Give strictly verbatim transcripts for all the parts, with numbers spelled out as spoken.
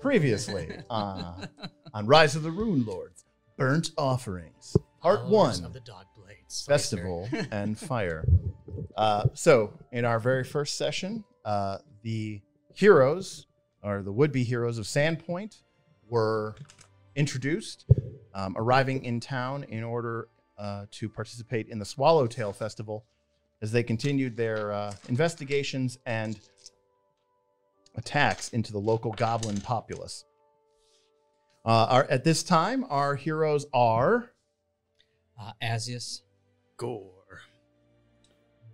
Previously uh, on Rise of the Runelords, Burnt Offerings, Part One of the Dog Blades Festival and Fire. Uh, so, in our very first session, uh, the heroes, or the would-be heroes of Sandpoint, were introduced, um, arriving in town in order uh, to participate in the Swallowtail Festival as they continued their uh, investigations and attacks into the local goblin populace. Uh, our, at this time, our heroes are... Uh, Azius Gore,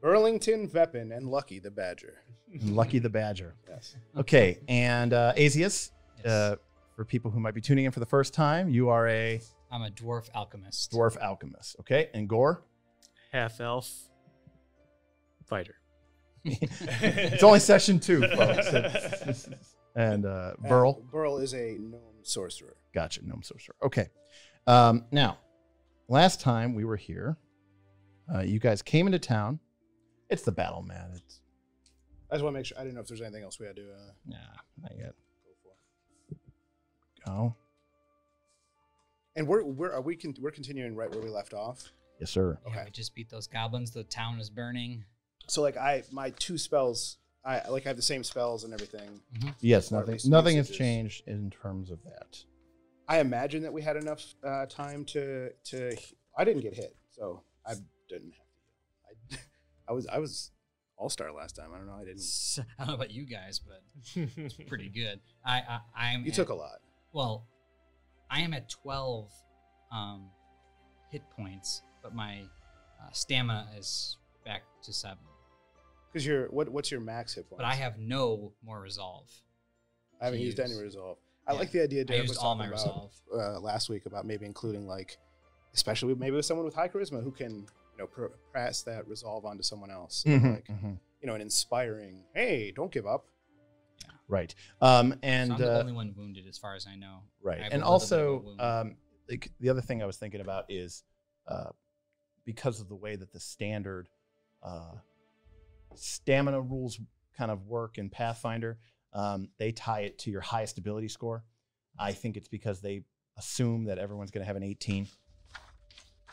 Burlington, Veppin, and Lucky the Badger. And Lucky the Badger. Yes. Okay, and uh, Azius, yes. uh, for people who might be tuning in for the first time, you are a... I'm a dwarf alchemist. Dwarf alchemist, okay. And Gore? Half-elf fighter. It's only session two, folks. It's, and uh, Burl? Uh, Burl is a gnome sorcerer. Gotcha, gnome sorcerer. Okay. Um, now, last time we were here, uh, you guys came into town. It's the battle, man. It's... I just want to make sure. I didn't know if there's anything else we had to... Uh, nah, not yet. Go. Oh. And we're, we're, are we con we're continuing right where we left off? Yes, sir. Okay. Yeah, we just beat those goblins. The town is burning. So like I, my two spells, I like I have the same spells and everything. Mm-hmm. Yes, nothing, nothing has changed in terms of that. I imagine that we had enough uh, time to to. I didn't get hit, so I didn't. I, I was I was all-star last time. I don't know. I didn't. I don't know about you guys, but it's pretty good. I, I I'm. You at, took a lot. Well, I am at twelve um, hit points, but my uh, stamina is back to seven. Because your what? What's your max hit points? But I have no more resolve. I haven't used use. any resolve. I yeah. like the idea. I used all my about, resolve uh, last week about maybe including like, especially maybe with someone with high charisma who can you know pr press that resolve onto someone else. Mm-hmm, like mm-hmm. you know, an inspiring. Hey, don't give up. Yeah. Right. Um, and so I'm the uh, only one wounded, as far as I know. Right. I and also, um, like, the other thing I was thinking about is uh, because of the way that the standard uh, stamina rules kind of work in Pathfinder, um, they tie it to your highest ability score. I think it's because they assume that everyone's going to have an eighteen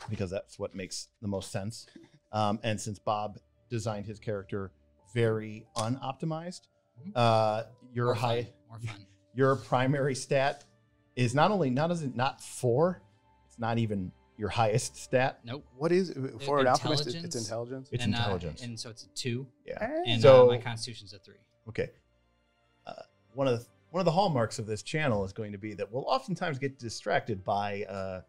because that's what makes the most sense. Um, and since Bob designed his character very unoptimized, uh, your more high, fun. More fun. your primary stat is not only not is it not four, it's not even your highest stat. Nope. What is for an alchemist? It's intelligence. It's and, intelligence. Uh, and so it's a two. Yeah. And so, uh, my constitution's a three. Okay. Uh, one of the, one of the hallmarks of this channel is going to be that we'll oftentimes get distracted by uh,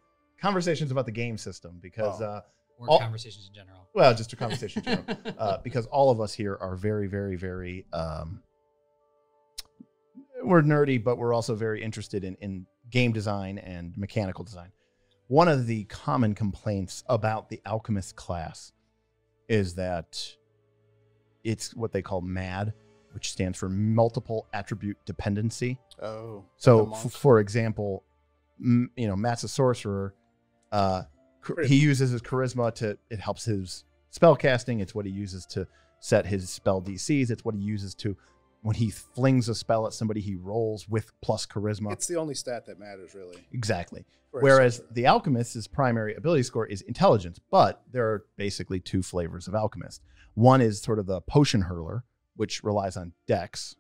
conversations about the game system because oh. uh, or all, conversations in general. Well, just a conversation in general uh, because all of us here are very, very, very um, we're nerdy, but we're also very interested in in game design and mechanical design. One of the common complaints about the alchemist class is that it's what they call MAD, which stands for multiple attribute dependency. Oh. So, for example, m you know, Matt's a sorcerer. Uh, he uses his charisma to, it helps his spell casting. It's what he uses to set his spell D Cs. It's what he uses to, when he flings a spell at somebody, he rolls with plus charisma. It's the only stat that matters, really. Exactly. Whereas the alchemist's primary ability score is intelligence, but there are basically two flavors of alchemist. One is sort of the potion hurler, which relies on dex,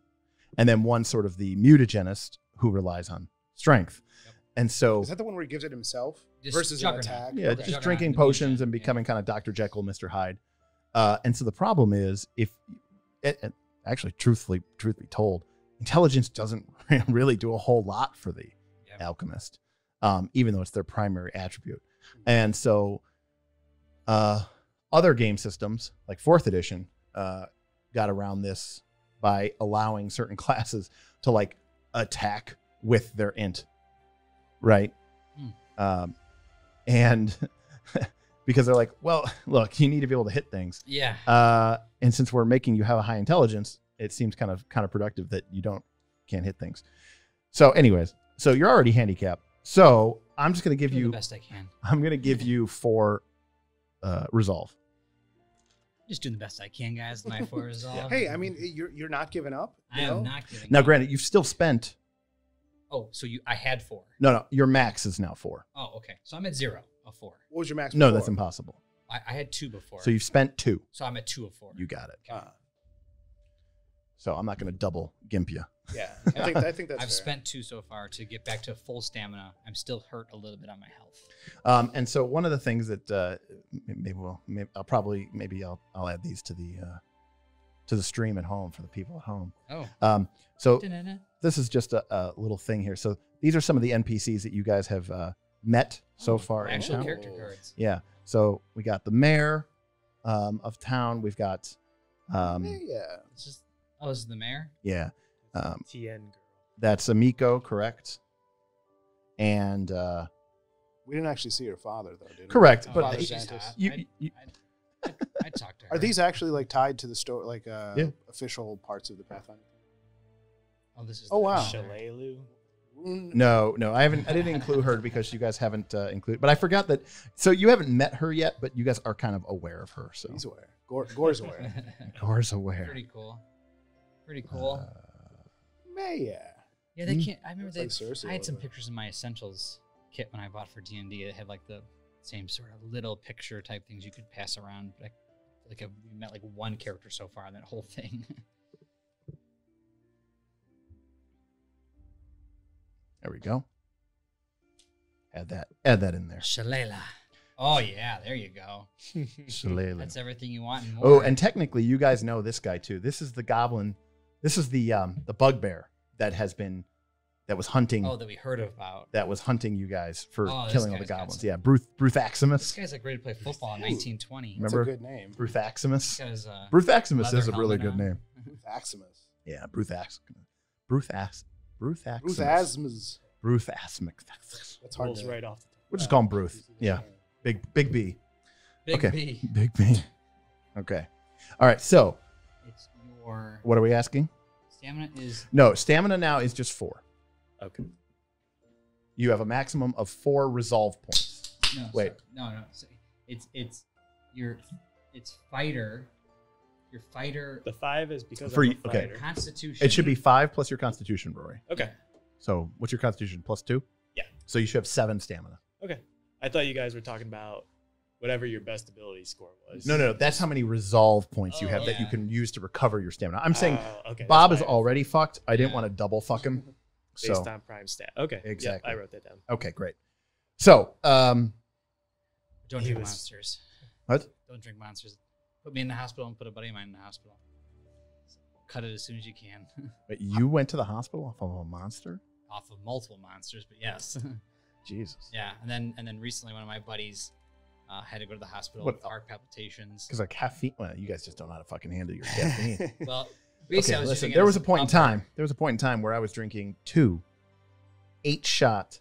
and then one sort of the mutagenist who relies on strength. Yep. And so is that the one where he gives it himself just versus an attack? Yeah, okay. Just drinking potions and becoming yeah. kind of Doctor Jekyll, Mister Hyde. Uh, and so the problem is if it, it, Actually, truthfully, truth be told, intelligence doesn't really do a whole lot for the yep. alchemist, um, even though it's their primary attribute. Mm-hmm. And so uh, other game systems, like fourth edition, uh, got around this by allowing certain classes to like attack with their int, right? Mm. Um, and because they're like, well, look, you need to be able to hit things. Yeah. Uh, and since we're making you have a high intelligence, it seems kind of kind of productive that you don't can't hit things. So, anyways, so you're already handicapped. So I'm just gonna give you the best I can. I'm gonna give you four uh, resolve. Just doing the best I can, guys. My four resolve. Hey, I mean, you're you're not giving up. You I know? am not giving up. Now, granted, you've still spent Oh, so you I had four. No, no, your max is now four. Oh, okay. So I'm at zero of four. What was your max? No, before? That's impossible. I, I had two before. So you've spent two. So I'm at two of four. You got it. Okay. Uh, so I'm not going to double gimp you. Yeah, I think I think that's. I've fair. spent two so far to get back to full stamina. I'm still hurt a little bit on my health. Um, and so one of the things that uh, maybe we'll, maybe I'll probably maybe I'll I'll add these to the. Uh, to the stream at home for the people at home. Oh. Um, so Da-da-da. This is just a, a little thing here. So these are some of the N P Cs that you guys have uh, met so oh, far. Actual in character cards. Yeah. So we got the mayor um, of town. We've got. Um, yeah. It's just, oh, this is the mayor? Yeah. Um, T N girl. That's Ameiko, correct? And. Uh, we didn't actually see her father, though, did we? Correct. Oh, but Father Zantus. You, I, you, I, I, I talked to her. Are these actually like tied to the store, like uh, yeah. official parts of the Pathfinder? Oh, this is. Oh, wow. Shalelu. No, no, I haven't. I didn't include her because you guys haven't uh, included. But I forgot that. So you haven't met her yet, but you guys are kind of aware of her. So he's aware. Gore, Gore's aware. Gore's aware. Pretty cool. Pretty cool. Uh, Maya. Yeah, they can't. I remember they. Like I had some pictures in my essentials kit when I bought for D and D. It had like the. Same sort of little picture type things you could pass around. Like, like a, we met like one character so far in that whole thing. There we go. Add that. Add that in there. Shalela. Oh yeah, there you go. Shalela. That's everything you want and more. Oh, and technically, you guys know this guy too. This is the goblin. This is the um, the bugbear that has been. That was hunting. Oh, that we heard about. That was hunting you guys for oh, killing all the goblins. Yeah, Bruth, Bruthazmus. This guy's like ready to play football in nineteen twenty. That's remember? A good name. Bruthazmus. Uh, Bruthazmus is a really good on. name. Bruthazmus. Yeah, Bruthazmus. Bruthazmus. Bruthazmus. Bruthazmus. That's hard to right off. The we'll just call him Bruth. Yeah, big big B. Big okay. B. Big B. Okay. All right. So. It's your. What are we asking? Stamina is. No, stamina now is just four. Okay. You have a maximum of four resolve points. No, wait. Sorry. No, no. Sorry. It's it's your it's fighter. Your fighter. The five is because for, of the okay. fighter. Constitution. It should be five plus your constitution, Rory. Okay. So what's your constitution? Plus two? Yeah. So you should have seven stamina. Okay. I thought you guys were talking about whatever your best ability score was. No, no, no. That's how many resolve points oh, you have yeah. that you can use to recover your stamina. I'm saying uh, okay, Bob is already fucked. I didn't yeah. want to double fuck him. Based so, on prime stat. Okay. Exactly. Yep, I wrote that down. Okay, great. So, um, don't drink was, monsters. What? Don't drink monsters. Put me in the hospital and put a buddy of mine in the hospital. Cut it as soon as you can. But you went to the hospital off of a monster? Off of multiple monsters, but yes. Jesus. Yeah, and then and then recently one of my buddies uh, had to go to the hospital what? with heart palpitations. Because like caffeine. Well, you guys just don't know how to fucking handle your caffeine. well. Basically, okay, was listen, there was a point in time. There was a point in time where I was drinking two eight-shot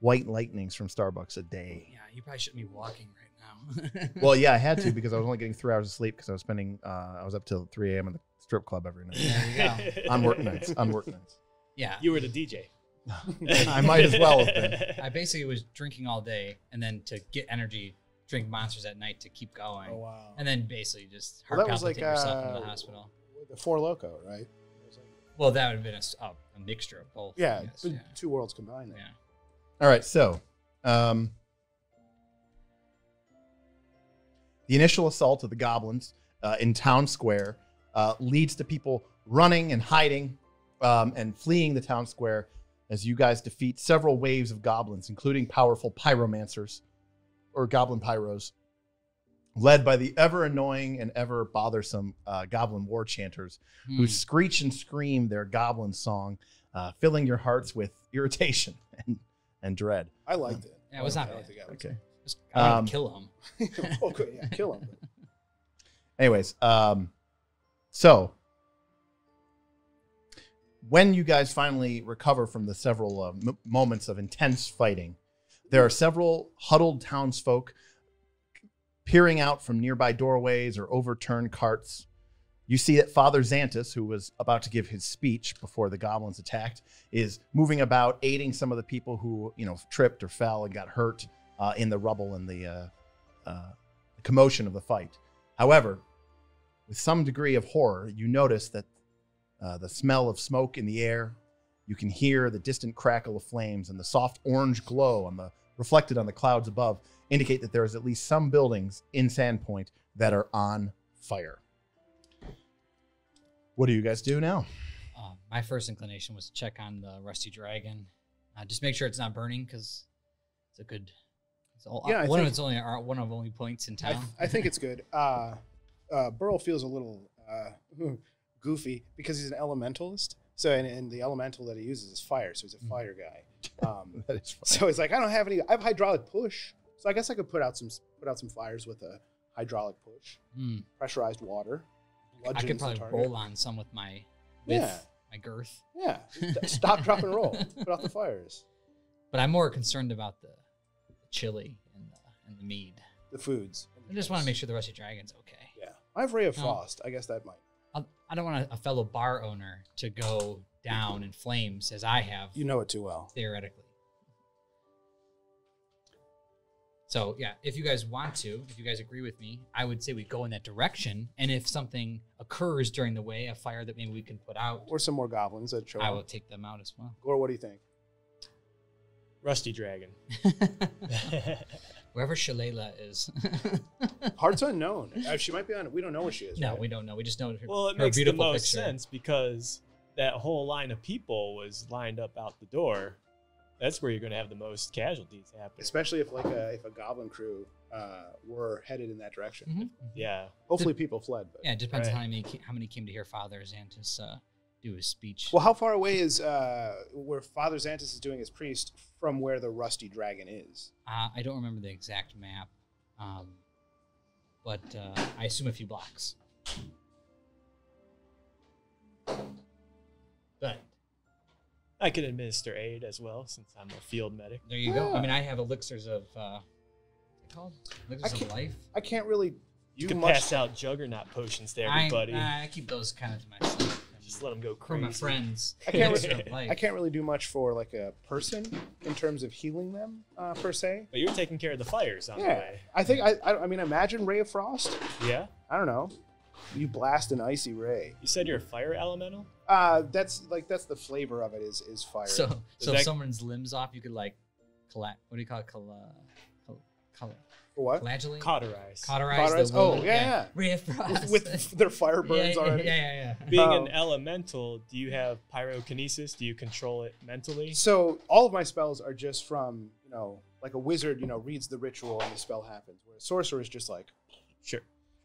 white lightnings from Starbucks a day. Yeah, you probably shouldn't be walking right now. Well, yeah, I had to because I was only getting three hours of sleep because I was spending uh, I was up till three A M in the strip club every night. Yeah, there you go. on work nights. On work nights. Yeah. You were the D J. I might as well have been. I basically was drinking all day and then to get energy. Drink monsters at night to keep going. Oh wow. And then basically just heart well, palpitate like, yourself uh, into the hospital. The Four Loco, right? Well, that would have been a, oh, a mixture of both. Yeah, yes, yeah, two worlds combined. There. Yeah. All right, so um, the initial assault of the goblins uh, in town square uh, leads to people running and hiding um, and fleeing the town square as you guys defeat several waves of goblins, including powerful pyromancers or goblin pyros. Led by the ever annoying and ever bothersome uh, goblin war chanters hmm. who screech and scream their goblin song, uh, filling your hearts with irritation and, and dread. I liked it. Yeah, it was not bad. Okay. Just, I um, kill him. okay, yeah, kill him. Anyways, um, so when you guys finally recover from the several uh, m moments of intense fighting, there are several huddled townsfolk peering out from nearby doorways or overturned carts. You see that Father Zantus, who was about to give his speech before the goblins attacked, is moving about, aiding some of the people who, you know, tripped or fell and got hurt uh, in the rubble and the uh, uh, commotion of the fight. However, with some degree of horror, you notice that uh, the smell of smoke in the air You can hear the distant crackle of flames and the soft orange glow on the reflected on the clouds above indicate that there is at least some buildings in Sandpoint that are on fire. What do you guys do now? Uh, my first inclination was to check on the Rusty Dragon. Uh, just make sure it's not burning, because it's a good... It's all, yeah, uh, one, think, of it's only, uh, one of only points in town. I, I think it's good. Uh, uh, Burl feels a little uh, goofy because he's an elementalist. So, and, and the elemental that he uses is fire, so he's a fire guy. Um, that is fire. So he's like, I don't have any... I have hydraulic push, so I guess I could put out some put out some fires with a hydraulic push, mm. pressurized water. I could probably roll on some with my... With yeah. my girth. Yeah. Stop, drop, and roll. Put out the fires. But I'm more concerned about the chili and the, and the mead. The foods. The I just drinks. want to make sure the Rusty Dragon's okay. Yeah. I have Ray of no. Frost. I guess that might. I'll, I don't want a, a fellow bar owner to go down in flames as I have. You know it too well. Theoretically. So, yeah, if you guys want to, if you guys agree with me, I would say we go in that direction. And if something occurs during the way, a fire that maybe we can put out. Or some more goblins that show up. I will take them out as well. Gore, what do you think? Rusty Dragon. Wherever Shalelu is. Heart's unknown. She might be on it. We don't know where she is. No, right? We don't know. We just know her, well, it her makes the most picture. sense because that whole line of people was lined up out the door. That's where you're going to have the most casualties happen, especially if like a, if a goblin crew uh, were headed in that direction. Mm-hmm. Yeah, hopefully Dep people fled. But, yeah, it depends right. on how many how many came to hear Father Zantus uh, do his speech. Well, how far away is uh, where Father Zantus is doing his priest from where the Rusty Dragon is? Uh, I don't remember the exact map, um, but uh, I assume a few blocks. But. I can administer aid as well, since I'm a field medic. There you go. Yeah. I mean, I have elixirs of uh, what's it called? Elixirs of life. I can't really. You, you can much. pass out juggernaut potions to everybody. I, I keep those kind of to myself. Just let them go crazy. For my friends. I can't, really, I can't really do much for like a person in terms of healing them uh, per se. But you're taking care of the fires on yeah. the way. I think. I. I mean, imagine Ray of Frost. Yeah. I don't know. You blast an icy ray. You said you're a fire elemental? Uh, that's like that's the flavor of it is is fire. So, so, so if someone's limbs off, you could like, collect. What do you call it? Colla, colla, colla, what? Flagellate? Cauterize. Cauterize. Cauterize. The oh yeah, yeah. Ray of Frost. With, with their fire burns yeah, yeah, already. Yeah, yeah, yeah. yeah. Being um, an elemental, do you have pyrokinesis? Do you control it mentally? So all of my spells are just from you know like a wizard you know reads the ritual and the spell happens. Where a sorcerer is just like, sure.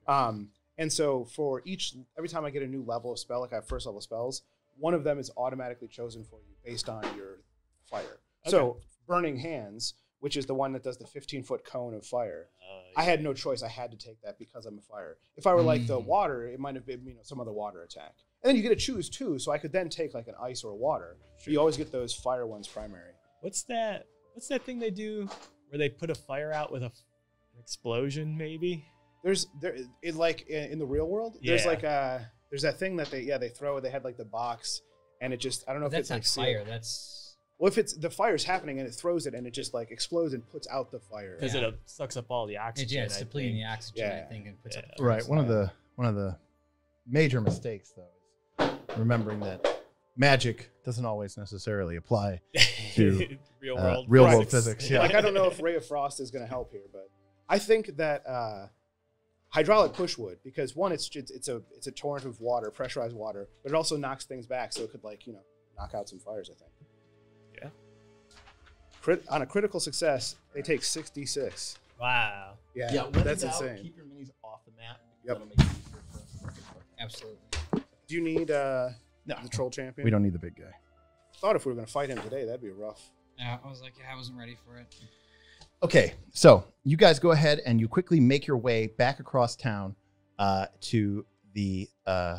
Um. And so for each, every time I get a new level of spell, like I have first level spells, one of them is automatically chosen for you based on your fire. Okay. So Burning Hands, which is the one that does the fifteen foot cone of fire, uh, yeah. I had no choice. I had to take that because I'm a fire. If I were mm. like the water, it might have been you know some other water attack. And then you get to choose too, so I could then take like an ice or water. Sure. You always get those fire ones primary. What's that? What's that thing they do where they put a fire out with a, an explosion maybe? There's there it like in, in the real world. Yeah. There's like a there's that thing that they yeah they throw. They had like the box, and it just I don't know but if that's it's not like fire. Sealed. That's well if it's the fire's happening and it throws it and it just like explodes and puts out the fire because yeah. it sucks up all the oxygen. It, yeah, it's depleting the oxygen. Yeah. I think and puts yeah. up the right. One of the one of the major mistakes though is remembering that magic doesn't always necessarily apply to real world uh, real world physics. Yeah. Like I don't know if Ray of Frost is going to help here, but I think that. Uh, Hydraulic push would because one, it's it's a it's a torrent of water, pressurized water, but it also knocks things back, so it could like you know knock out some fires. I think. Yeah. Crit on a critical success, they take sixty-six. Wow. Yeah. Yeah. That's insane. Keep your minis off the map. Yep. Make Absolutely. Do you need uh, no. the troll champion? We don't need the big guy. Thought if we were going to fight him today, that'd be rough. Yeah, I was like, yeah, I wasn't ready for it. Okay, so you guys go ahead and you quickly make your way back across town uh, to the uh,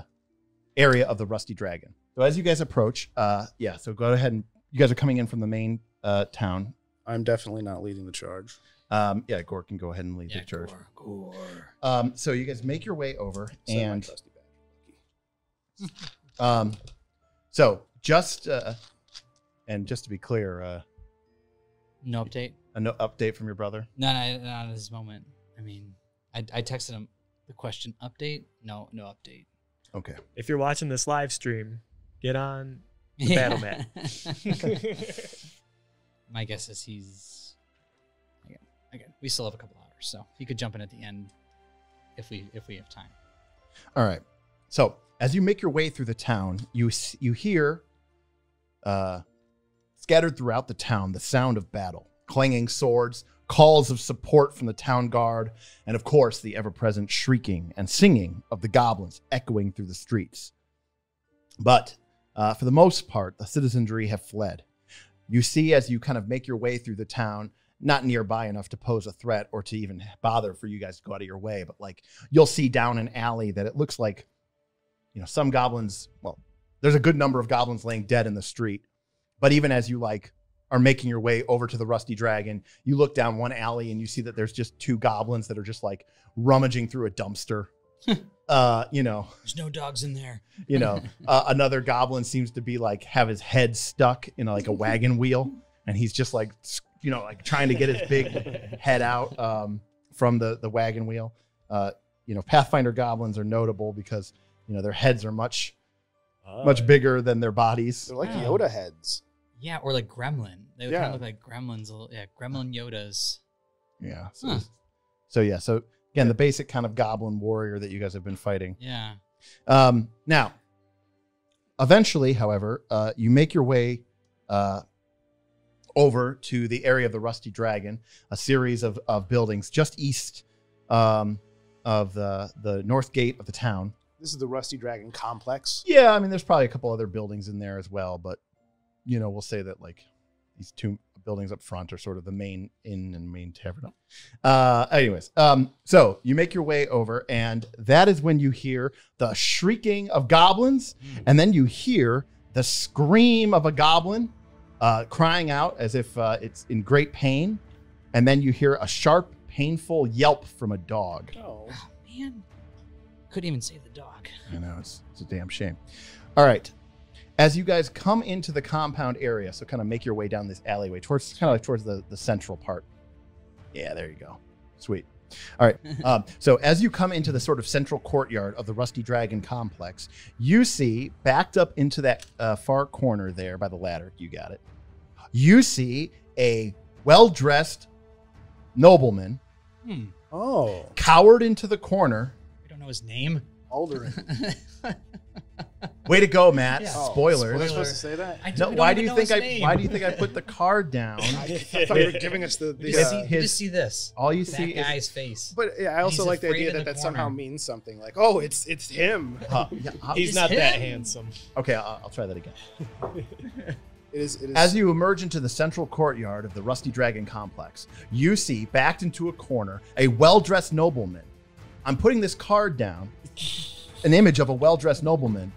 area of the Rusty Dragon. So as you guys approach, uh, yeah, so go ahead and you guys are coming in from the main uh, town. I'm definitely not leading the charge. Um, yeah, Gore can go ahead and lead yeah, the charge. Gore, Gore. Um, so you guys make your way over so and... um, so just, uh, and just to be clear... Uh, no update? A no update from your brother? No, no, not at this moment. I mean, I, I texted him the question, update? No, no update. Okay. If you're watching this live stream, get on yeah. battle mat. My guess is he's again, again. We still have a couple hours, so he could jump in at the end if we if we have time. All right. So as you make your way through the town, you you hear uh, scattered throughout the town the sound of battle, clanging swords, calls of support from the town guard, and of course the ever-present shrieking and singing of the goblins echoing through the streets. But uh, for the most part, the citizenry have fled. You see, as you kind of make your way through the town, not nearby enough to pose a threat or to even bother for you guys to go out of your way, but like you'll see down an alley that it looks like, you know, some goblins, well, there's a good number of goblins laying dead in the street. But even as you like are making your way over to the Rusty Dragon, you look down one alley and you see that there's just two goblins that are just like rummaging through a dumpster. uh, you know, there's no dogs in there. You know, uh, another goblin seems to be like have his head stuck in like a wagon wheel, and he's just like, you know, like trying to get his big head out um, from the, the wagon wheel. Uh, you know, Pathfinder goblins are notable because, you know, their heads are much, uh, much bigger than their bodies. They're like wow. Yoda heads. Yeah, or like gremlin. They would yeah. kind of look like gremlins, little, yeah, gremlin Yodas. Yeah. So, huh. so yeah, so again, yeah. the basic kind of goblin warrior that you guys have been fighting. Yeah. Um, now, eventually, however, uh, you make your way uh, over to the area of the Rusty Dragon, a series of, of buildings just east um, of the, the north gate of the town. This is the Rusty Dragon complex. Yeah, I mean, there's probably a couple other buildings in there as well, but, you know, we'll say that, like, these two buildings up front are sort of the main inn and main tavern. Uh, anyways, um, so you make your way over, and that is when you hear the shrieking of goblins, mm. and then you hear the scream of a goblin uh, crying out as if uh, it's in great pain, and then you hear a sharp, painful yelp from a dog. Oh, oh man. Couldn't even save the dog. I know, it's, it's a damn shame. All right. As you guys come into the compound area, so kind of make your way down this alleyway towards kind of like towards the, the central part. Yeah, there you go. Sweet. All right. um, so as you come into the sort of central courtyard of the Rusty Dragon complex, you see backed up into that uh, far corner there by the ladder. You got it. You see a well-dressed nobleman. Hmm. Oh. Cowered into the corner. Know his name? Aldern. Way to go, Matt! Yeah. Spoilers. Oh, spoiler. Supposed to say that? I no, why do you think I? Name. Why do you think I put the card down? I thought you were giving us the. the you, uh, see, his, you just see this. All you that see guy's is guy's face. But yeah, I also like the idea that the that corner. somehow means something. Like, oh, it's it's him. Uh, yeah, He's it's not him. that handsome. Okay, I'll, I'll try that again. it is, it is. As you emerge into the central courtyard of the Rusty Dragon complex, you see backed into a corner a well-dressed nobleman. I'm putting this card down, an image of a well-dressed nobleman.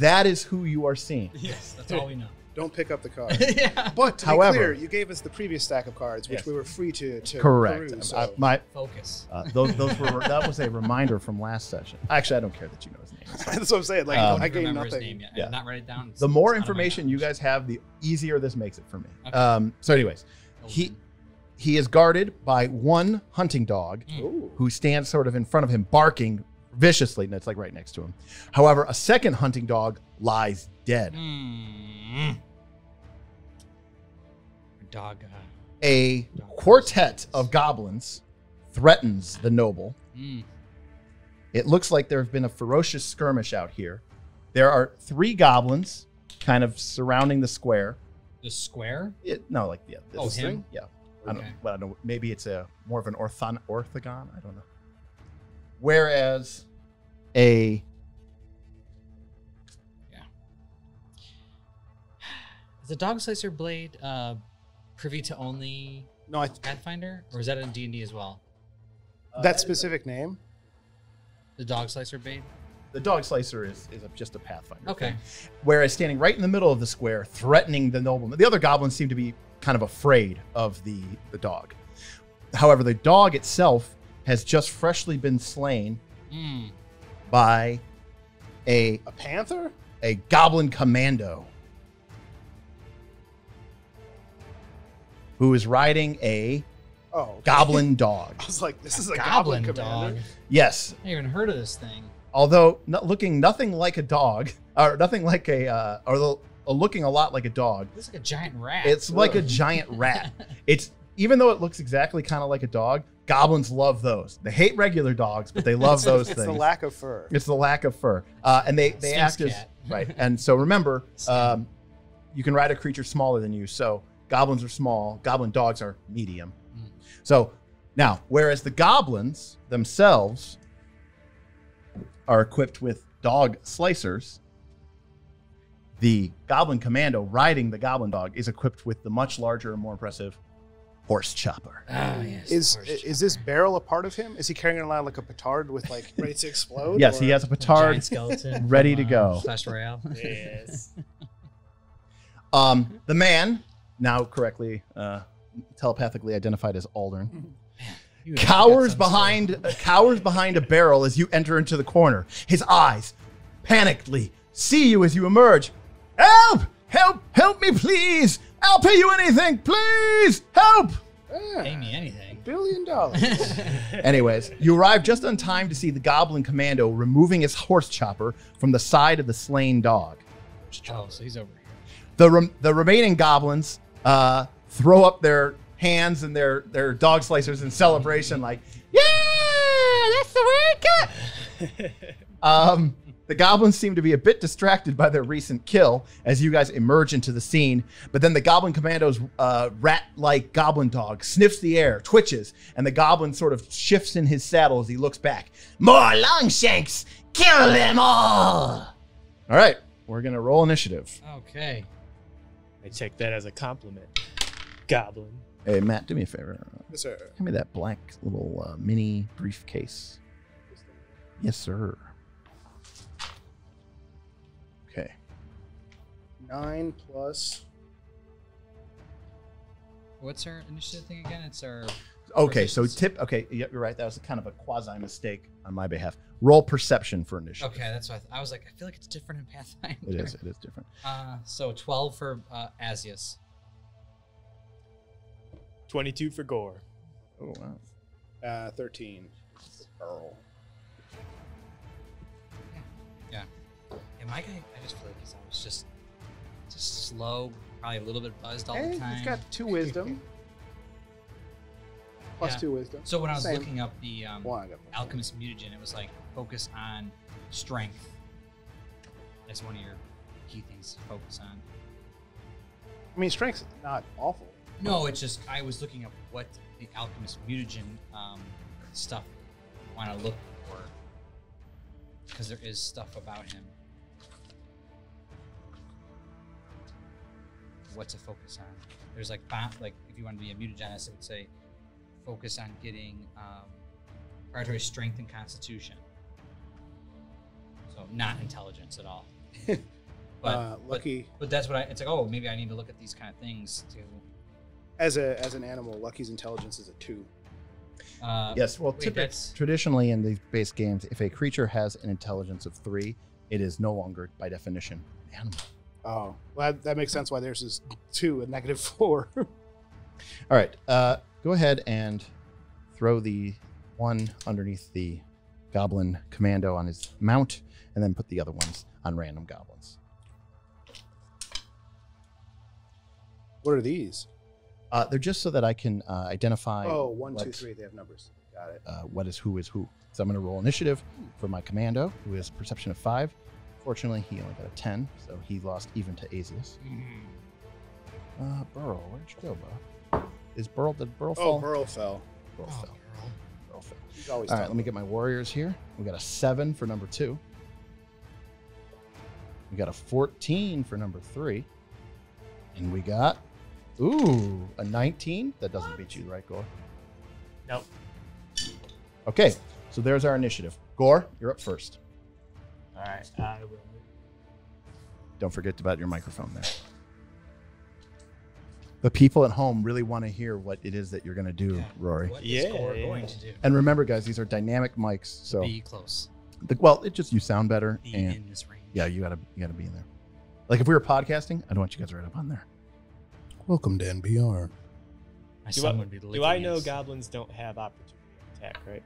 That is who you are seeing. Yes, that's all we know. Don't pick up the card. yeah. But to however, be clear, you gave us the previous stack of cards, which yes. we were free to, to correct. Peruse, so. I, my focus. Uh, those, those were that was a reminder from last session. Actually, I don't care that you know his name. That's what I'm saying. Like um, I gave nothing. Yeah. Not write it down. The more information you guys have, the easier this makes it for me. Okay. Um, so, anyways, Open. he. He is guarded by one hunting dog Ooh. who stands sort of in front of him, barking viciously, and it's like right next to him. However, a second hunting dog lies dead. Mm. Dog. Uh, a dog quartet of goblins threatens the noble. Mm. It looks like there have been a ferocious skirmish out here. There are three goblins kind of surrounding the square. The square? It, no, like yeah, this oh, him? Thing. Yeah. I don't, okay. well, I don't know. Maybe it's a more of an orthon, orthogon. I don't know. Whereas a. Yeah. Is the dog slicer blade uh, privy to only no, I th Pathfinder? Or is that in D and D as well? Uh, that specific that. name? The dog slicer blade? The dog slicer is, is just a Pathfinder. Okay. Thing. Whereas standing right in the middle of the square, threatening the nobleman, the other goblins seem to be kind of afraid of the, the dog. However, the dog itself has just freshly been slain mm. by a, a panther, a goblin commando who is riding a oh. goblin dog. I was like, this is a, a goblin, goblin commando. Dog. Yes. I haven't even heard of this thing. Although not looking nothing like a dog, or nothing like a, uh, or the, looking a lot like a dog. It looks like a giant rat. It's Ugh. like a giant rat. It's even though it looks exactly kind of like a dog, goblins love those. They hate regular dogs, but they love those it's things. It's the lack of fur. It's the lack of fur. Uh, and they, they asked us, right. And so remember, um, you can ride a creature smaller than you. So goblins are small. Goblin dogs are medium. Mm. So now, whereas the goblins themselves are equipped with dog slicers, the goblin commando riding the goblin dog is equipped with the much larger and more impressive horse chopper. Oh, yes, is horse is chopper. This barrel a part of him? Is he carrying around like a petard with like ready to explode? Yes, or? He has a petard a skeleton ready to go. Flash royale. Yes. Um, the man, now correctly uh, telepathically identified as Aldern, man, cowers behind uh, cowers behind a barrel as you enter into the corner. His eyes panickedly see you as you emerge. Help! Help! Help me, please! I'll pay you anything, please! Help! Yeah. Pay me anything. Billion dollars. Anyways, you arrive just on time to see the goblin commando removing his horse chopper from the side of the slain dog. Oh, so he's over here. The, re the remaining goblins uh, throw up their hands and their, their dog slicers in celebration, like, yeah! That's the way it goes! Um... The goblins seem to be a bit distracted by their recent kill as you guys emerge into the scene, but then the goblin commando's uh, rat-like goblin dog sniffs the air, twitches, and the goblin sort of shifts in his saddle as he looks back. More longshanks! Kill them all! All right, we're gonna roll initiative. Okay. I take that as a compliment, goblin. Hey, Matt, do me a favor. Yes, sir. Give me that black little uh, mini briefcase. Yes, sir. Nine plus. What's our initiative thing again? It's our. Okay, so tip. Okay, yeah, you're right. That was kind of a quasi mistake on my behalf. Roll perception for initiative. Okay, that's what I, I was like. I feel like it's different in Pathfinder. It is. It is different. Uh, so twelve for uh, Azius. Twenty-two for Gore. Oh wow. Uh, Thirteen. Earl. Yeah. Yeah. And yeah, my guy, I just played this. I was just. Just slow, probably a little bit buzzed all hey, the time. He's got two wisdom. Plus yeah. two wisdom. So when I was Same. looking up the um, well, Alchemist Mutagen, it was like focus on strength. That's one of your key things to focus on. I mean, strength's not awful. No, it's just I was looking up what the Alchemist Mutagen um, stuff I want to look for. Because there is stuff about him. What to focus on. There's like, like if you want to be a mutagenist, it would say focus on getting um, predatory strength and constitution. So not intelligence at all. But, uh, lucky. But, but that's what I, it's like, oh, maybe I need to look at these kind of things too. As, a, as an animal, Lucky's intelligence is a two. Uh, yes, well, wait, typically, traditionally in these base games, if a creature has an intelligence of three, it is no longer, by definition, an animal. Oh, well, that, that makes sense why theirs is two and negative four. All right, uh, go ahead and throw the one underneath the goblin commando on his mount, and then put the other ones on random goblins. What are these? Uh, they're just so that I can uh, identify. Oh, one, what, two, three. They have numbers. Got it. Uh, what is who is who. So I'm going to roll initiative for my commando, who has perception of five. Fortunately, he only got a ten, so he lost even to Azius. Mm. Uh, Burl, where'd you go, Burl? Is Burl, did Burl fall? Oh, Burl fell. Burl oh, fell. Burl, Burl fell. He's always All right, let me get my warriors here. We got a seven for number two. We got a fourteen for number three. And we got, ooh, a nineteen. That doesn't what? beat you, right, Gore? Nope. Okay, so there's our initiative. Gore, you're up first. All right, I will. Don't forget about your microphone there. The people at home really want to hear what it is that you're going to do, yeah. Rory. What yeah, is Gore yeah. going to do? And remember, guys, these are dynamic mics, so be close. The, well, it just you sound better. Be and in this range. Yeah, you gotta you gotta be in there. Like if we were podcasting, I'd want you guys right up on there. Welcome to N P R. My do son I, would be the do I know is. goblins don't have opportunity attack, right?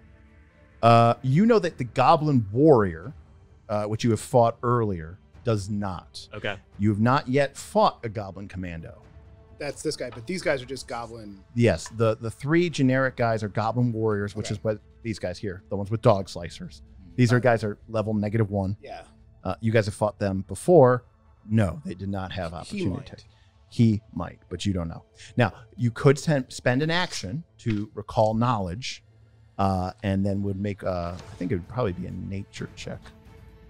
Uh, you know that the goblin warrior. Uh, which you have fought earlier, does not. Okay. You have not yet fought a goblin commando. That's this guy, but these guys are just goblin. Yes, the, the three generic guys are goblin warriors, which okay. is what these guys here, the ones with dog slicers. These are guys are level negative one. Yeah. Uh, you guys have fought them before. No, they did not have opportunity. He might, he might but you don't know. Now, you could spend an action to recall knowledge, uh, and then would make, a, I think it would probably be a nature check,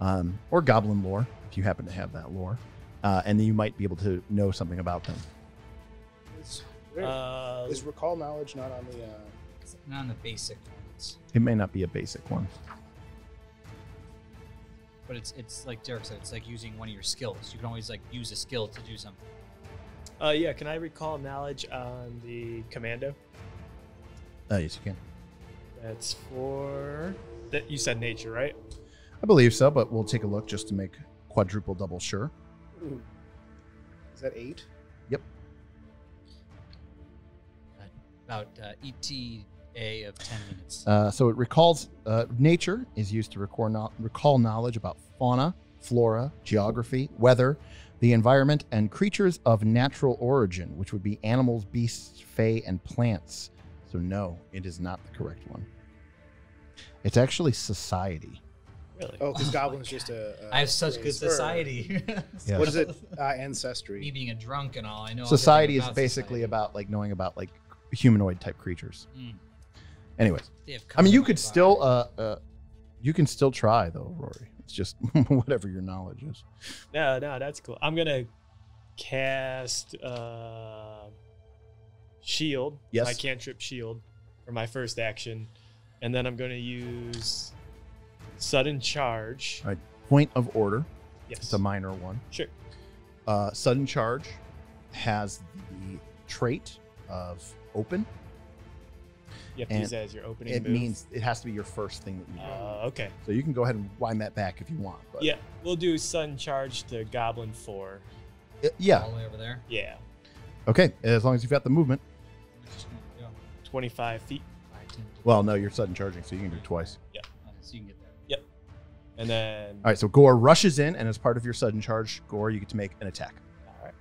um, or goblin lore, if you happen to have that lore. Uh, and then you might be able to know something about them. Is, uh, is recall knowledge not on the... Uh... It's not on the basic ones. It may not be a basic one. But it's it's like Derek said, it's like using one of your skills. You can always like use a skill to do something. Uh, yeah, can I recall knowledge on the commando? Uh, yes, you can. That's for, that you said nature, right? I believe so, but we'll take a look just to make quadruple double sure. Ooh. Is that eight? Yep. Uh, about uh, E T... A of ten minutes. Uh, so it recalls, uh, nature is used to recall, no recall knowledge about fauna, flora, geography, weather, the environment, and creatures of natural origin, which would be animals, beasts, fae, and plants. So no, it is not the correct one. It's actually society. Really? Oh, because oh Goblin's just a, a... I have such good society. Yes. What is it? Uh, ancestry. Me being a drunk and all, I know. Society is basically society. about like knowing about like humanoid type creatures. Mm. Anyways, I mean, you could still, uh, uh, you can still try though, Rory. It's just whatever your knowledge is. No, no, that's cool. I'm going to cast uh, Shield. Yes. My cantrip Shield for my first action. And then I'm going to use Sudden Charge. All right. Point of order. Yes. It's a minor one. Sure. Uh, sudden Charge has the trait of Open. You have to and use that as your opening. It move. means it has to be your first thing that you do. Uh, okay. So you can go ahead and wind that back if you want. But. Yeah, we'll do Sun Charge to Goblin four. It, yeah. All the way over there? Yeah. Okay, as long as you've got the movement. twenty-five feet. five, ten, ten, well, no, you're sudden charging, so you can do it twice. Yeah. So you can get there. Yep. And then... All right, so Gore rushes in, and as part of your sudden charge, Gore, you get to make an attack. All right.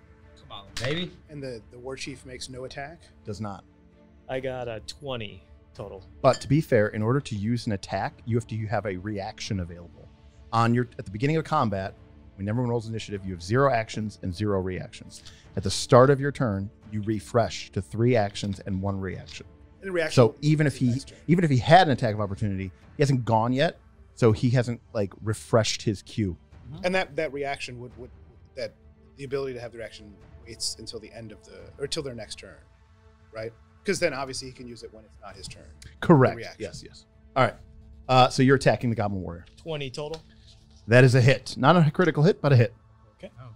Come on, baby. And the, the War Chief makes no attack? Does not. I got a twenty total. But to be fair, in order to use an attack, you have to you have a reaction available. On your at the beginning of combat, when everyone rolls initiative, you have zero actions and zero reactions. At the start of your turn, you refresh to three actions and one reaction. And the reaction so even if he even if he had an attack of opportunity, he hasn't gone yet, so he hasn't like refreshed his queue. Mm-hmm. And that that reaction would would that the ability to have the reaction waits until the end of the or till their next turn, right? Because then, obviously, he can use it when it's not his turn. Correct. Yes, yes. All right. Uh, so you're attacking the Goblin Warrior. twenty total. That is a hit. Not a critical hit, but a hit. Okay. Oh.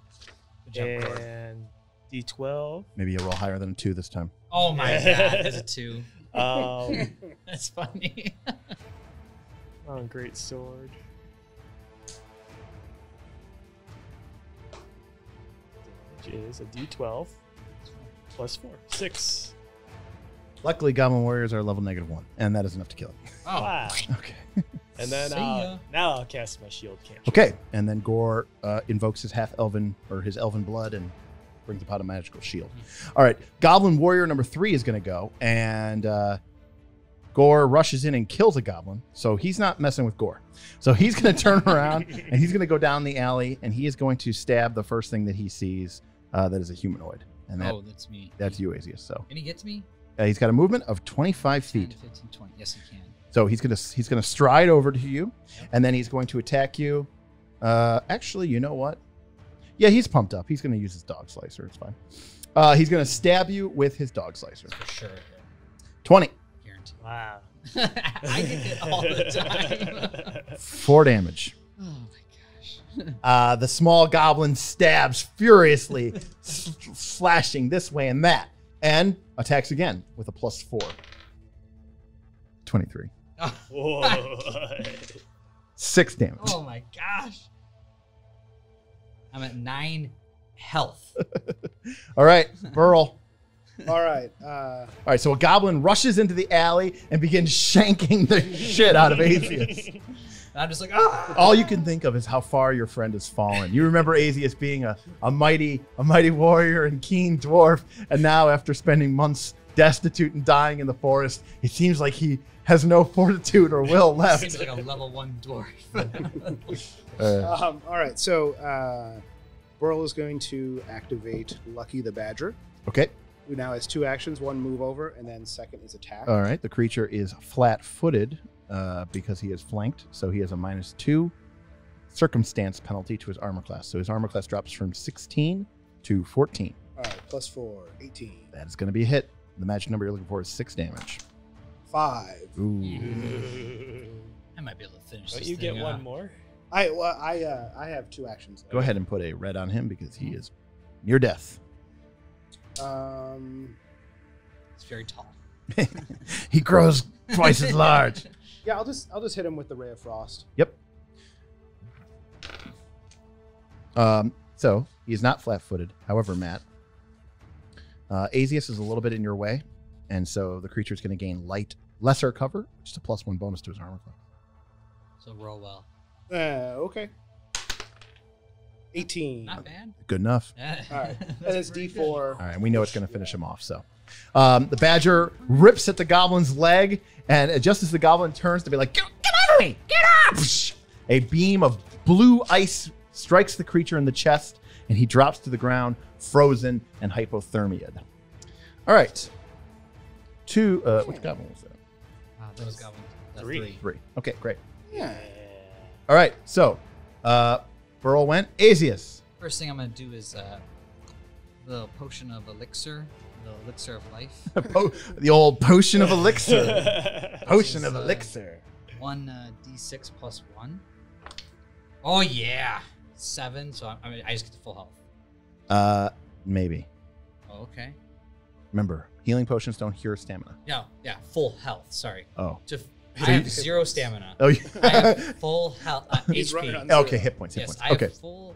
Good job, and D twelve. Maybe you'll roll higher than a two this time. Oh, my God. That's a two. Um, That's funny. Oh, great sword. Which is a D twelve plus four. Six. Luckily, Goblin Warriors are level negative one, and that is enough to kill it. Oh, wow. Okay. And then I'll, now I'll cast my shield cantrip. Okay, and then Gore uh, invokes his half-elven, or his elven blood, and brings about a magical shield. All right, Goblin Warrior number three is going to go, and uh, Gore rushes in and kills a goblin, so he's not messing with Gore. So he's going to turn around, and he's going to go down the alley, and he is going to stab the first thing that he sees uh, that is a humanoid. And that, oh, that's me. That's you, Azius. So. And he gets me? Uh, he's got a movement of twenty-five feet. ten, fifteen, twenty. Yes, he can. So he's gonna he's gonna stride over to you, yep. And then he's going to attack you. Uh, actually, you know what? Yeah, he's pumped up. He's gonna use his dog slicer. It's fine. Uh, he's gonna stab you with his dog slicer. For sure. twenty. Guaranteed. Wow. I get hit all the time. Four damage. Oh my gosh. uh, the small goblin stabs furiously, flashing this way and that. And attacks again with a plus four. twenty-three. Whoa. Six damage. Oh my gosh. I'm at nine health. All right, Burl. All right. Uh... All right, so a goblin rushes into the alley and begins shanking the shit out of Azius. And I'm just like, ah! All you can think of is how far your friend has fallen. You remember Azius being a, a mighty, a mighty warrior and keen dwarf, and now after spending months destitute and dying in the forest, it seems like he has no fortitude or will left. Seems like a level one dwarf. uh, um, all right, so uh, Burl is going to activate Lucky the Badger. Okay. Who now has two actions, one move over, and then second is attack. All right, the creature is flat-footed uh, because he is flanked, so he has a minus two circumstance penalty to his armor class. So his armor class drops from sixteen to fourteen. All right, plus four, eighteen. That is going to be a hit. The magic number you're looking for is six damage. Five. Ooh. I might be able to finish oh, this. You thing get one out. More? I well, I uh, I have two actions left. Go ahead and put a red on him because he is near death. Um, he's very tall. He grows twice as large. Yeah, I'll just I'll just hit him with the Ray of Frost. Yep. Um, so he is not flat-footed. However, Matt, uh, Azius is a little bit in your way, and so the creature is going to gain light lesser cover, which is a plus one bonus to his armor class. So roll well. Uh, okay. eighteen. Not bad. Good enough. Yeah. All right. That is D four. Good. All right. We know it's going to finish him off. So um, the badger rips at the goblin's leg, and just as the goblin turns to be like, get, get out of me! Get up! A beam of blue ice strikes the creature in the chest, and he drops to the ground, frozen and hypothermia. All right. Two. Uh, which goblin was that? Uh, that was goblin. That's three. three. Three. Okay, great. Yeah. All right. So, uh, Burl went. Azius. First thing I'm going to do is uh, the potion of elixir, the elixir of life. po the old potion of elixir. Potion is, of elixir. Uh, one uh, d six plus one. Oh yeah, seven. So I'm, I mean, I just get to full health. Uh, maybe. Oh, okay. Remember, healing potions don't cure stamina. No, yeah, full health. Sorry. Oh. To I have zero stamina. Oh, yeah. I have full health. Uh, H P. Okay, hit points. Hit yes, points. I okay. Have full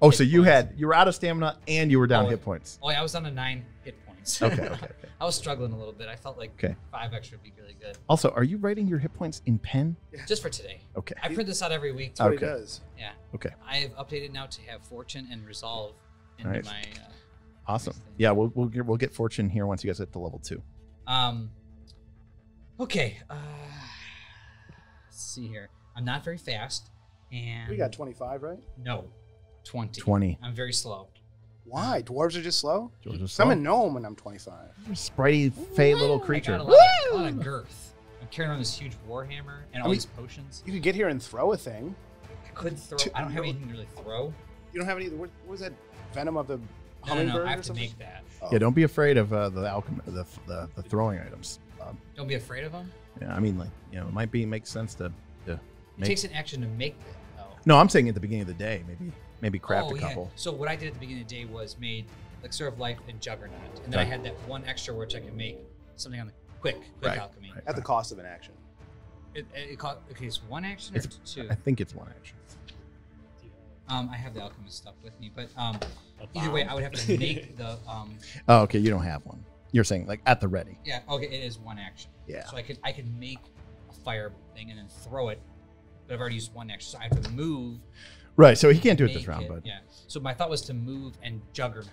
oh, so you points. had you were out of stamina and you were down oh, hit points. Oh, yeah, I was down to nine hit points. Okay, okay, okay. I was struggling a little bit. I felt like okay. five extra would be really good. Also, are you writing your hit points in pen? Yeah. Just for today. Okay. I print this out every week. That's what okay. It does. Yeah. Okay. I have updated now to have fortune and resolve in right. my. Uh, awesome. Yeah, we'll we'll get, we'll get fortune here once you guys hit to level two. Um. Okay. Uh, let's see here. I'm not very fast, and we got twenty-five, right? No, twenty. Twenty. I'm very slow. Why? Dwarves are just slow. Dwarves are slow. I'm a gnome, and I'm twenty-five. Spritey, fey little creature. I got a lot, of, a lot of girth. I'm carrying around this huge warhammer and all I mean, these potions. You could get here and throw a thing. I could throw. To, I don't have anything to really throw. You don't have any. What was that? Venom of the hummingbird? No, no, no, I have to make that. Oh. Yeah, don't be afraid of uh, the, alchem the the the throwing items. Um, Don't be afraid of them. Yeah, I mean, like, you know, it might be makes sense to. to it make takes an action to make them. Though. No, I'm saying at the beginning of the day, maybe maybe craft oh, a couple. Yeah. So what I did at the beginning of the day was made elixir of life and juggernaut, and then right. I had that one extra which I can make something on the quick, quick right. alchemy right. at the cost of an action. It, it, it cost, okay, it's one action it's, or two. I think it's one action. Um, I have the alchemist stuff with me, but um, either way, I would have to make the. Um, oh, okay, you don't have one. You're saying like at the ready. Yeah. Okay. It is one action. Yeah. So I could I could make a fire thing and then throw it, but I've already used one action, so I have to move. Right. So he can't do it this round, it. But yeah. So my thought was to move and juggernaut.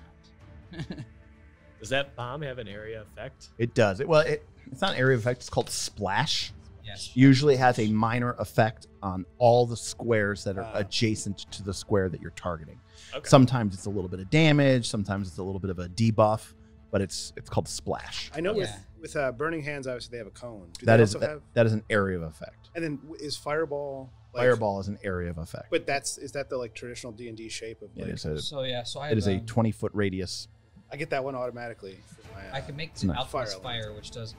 Does that bomb have an area effect? It does. It well, it, it's not an area effect. It's called splash. Yes. Usually has a minor effect on all the squares that are uh, adjacent to the square that you're targeting. Okay. Sometimes it's a little bit of damage. Sometimes it's a little bit of a debuff. But it's it's called splash. I know yeah. with with uh, burning hands, obviously they have a cone. Do that they is also that, have... that is an area of effect. And then is fireball? Like... Fireball is an area of effect. But that's is that the like traditional D and D shape of? Like... It is a, so yeah, so I. It have, is a um, twenty foot radius. I get that one automatically. For my, uh, I can make the alchemist fire, fire, which does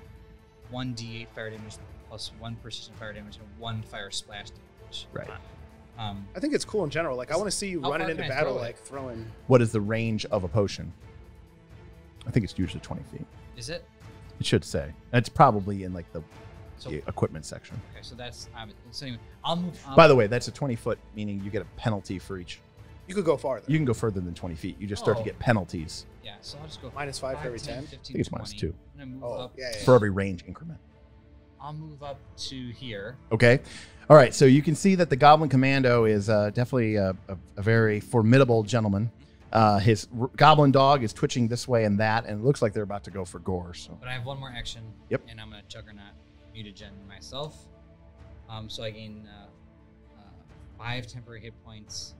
one D eight fire damage plus one precision fire damage and one fire splash damage. Right. Um, I think it's cool in general. Like I want to see you running into battle, throw like throwing. What is the range of a potion? I think it's usually twenty feet. Is it? It should say. It's probably in like the, so, the equipment section. Okay, so that's. I'm, so anyway, I'll move. I'll By the way, that's a twenty foot, meaning you get a penalty for each. You could go farther. You can go further than twenty feet. You just oh. start to get penalties. Yeah, so I'll just go minus five, five for every ten. ten fifteen, I think it's minus two. I'm gonna move oh, up. Yeah, yeah, yeah. For every range increment. I'll move up to here. Okay. All right. So you can see that the Goblin Commando is uh, definitely a, a, a very formidable gentleman. Uh, his r goblin dog is twitching this way and that, and it looks like they're about to go for Gore. So. But I have one more action. Yep. And I'm going to Juggernaut Mutagen myself. Um, so I gain uh, uh, five temporary hit points.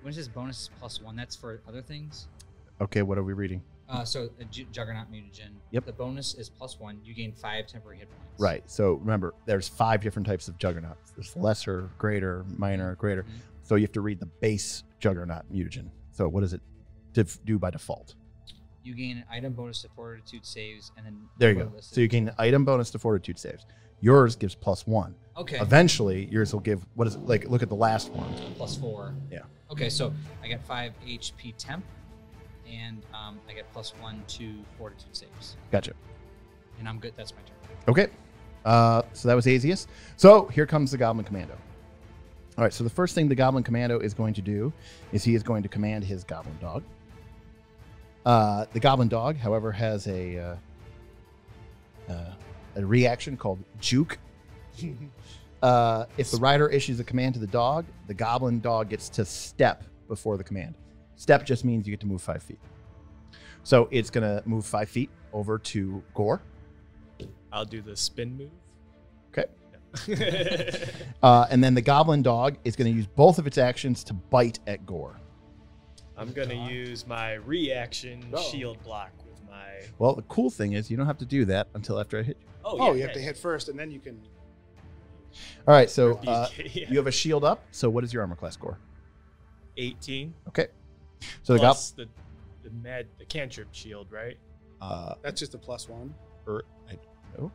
What is this bonus plus one? That's for other things. Okay. What are we reading? Uh, so a Juggernaut Mutagen. Yep. The bonus is plus one. You gain five temporary hit points. Right. So remember, there's five different types of Juggernauts. There's lesser, greater, minor, greater. Mm-hmm. So you have to read the base Juggernaut Mutagen. So what does it do by default? You gain an item bonus to Fortitude saves, and then there you go. So you gain an item bonus to Fortitude saves. Yours gives plus one. Okay. Eventually, yours will give, what is it, like, look at the last one. Plus four. Yeah. Okay, so I got five H P temp. And um, I get plus one to Fortitude saves. Gotcha. And I'm good. That's my turn. Okay. Uh, so that was Azius. So here comes the Goblin Commando. All right. So the first thing the Goblin Commando is going to do is he is going to command his Goblin Dog. Uh, the Goblin Dog, however, has a uh, uh, a reaction called Juke. uh, if the rider issues a command to the dog, the Goblin Dog gets to step before the command. Step just means you get to move five feet. So it's going to move five feet over to Gore. I'll do the spin move. Okay. Yeah. uh, and then the Goblin Dog is going to use both of its actions to bite at Gore. I'm going to use my reaction oh. shield block with my... Well, the cool thing is you don't have to do that until after I hit you. Oh, yeah, oh you right. have to hit first, and then you can... All right, so uh, yeah. you have a shield up. So what is your armor class, Gore? eighteen. Okay. So plus the, the med the cantrip shield, right? Uh, that's just a plus one. Or I don't know.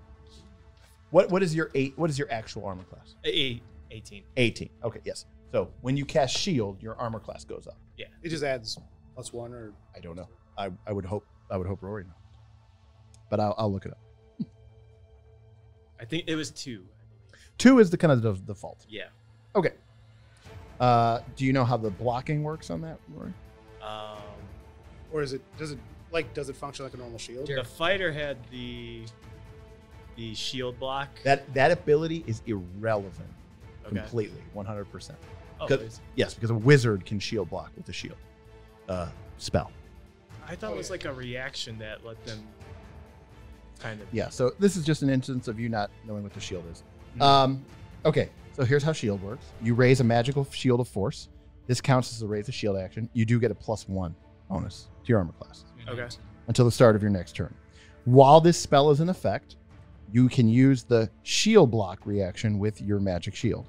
What what is your eight? What is your actual armor class? Eight, eighteen. Eighteen. Okay, yes. So when you cast shield, your armor class goes up. Yeah, it just adds plus one, or I don't know. I I would hope I would hope Rory knows, but I'll I'll look it up. I think it was two. Two is the kind of the default. Yeah. Okay. Uh, do you know how the blocking works on that, Rory? Um, or is it does it like does it function like a normal shield? The fighter had the the shield block. That that ability is irrelevant, okay. completely, one hundred percent. Yes, because a wizard can shield block with a shield uh, spell. I thought oh, it was yeah. like a reaction that let them kind of. Yeah. So this is just an instance of you not knowing what the shield is. Mm-hmm. Um, okay. So here's how shield works. You raise a magical shield of force. This counts as a raise of shield action. You do get a plus one bonus to your armor class. Okay. Until the start of your next turn. While this spell is in effect, you can use the shield block reaction with your magic shield.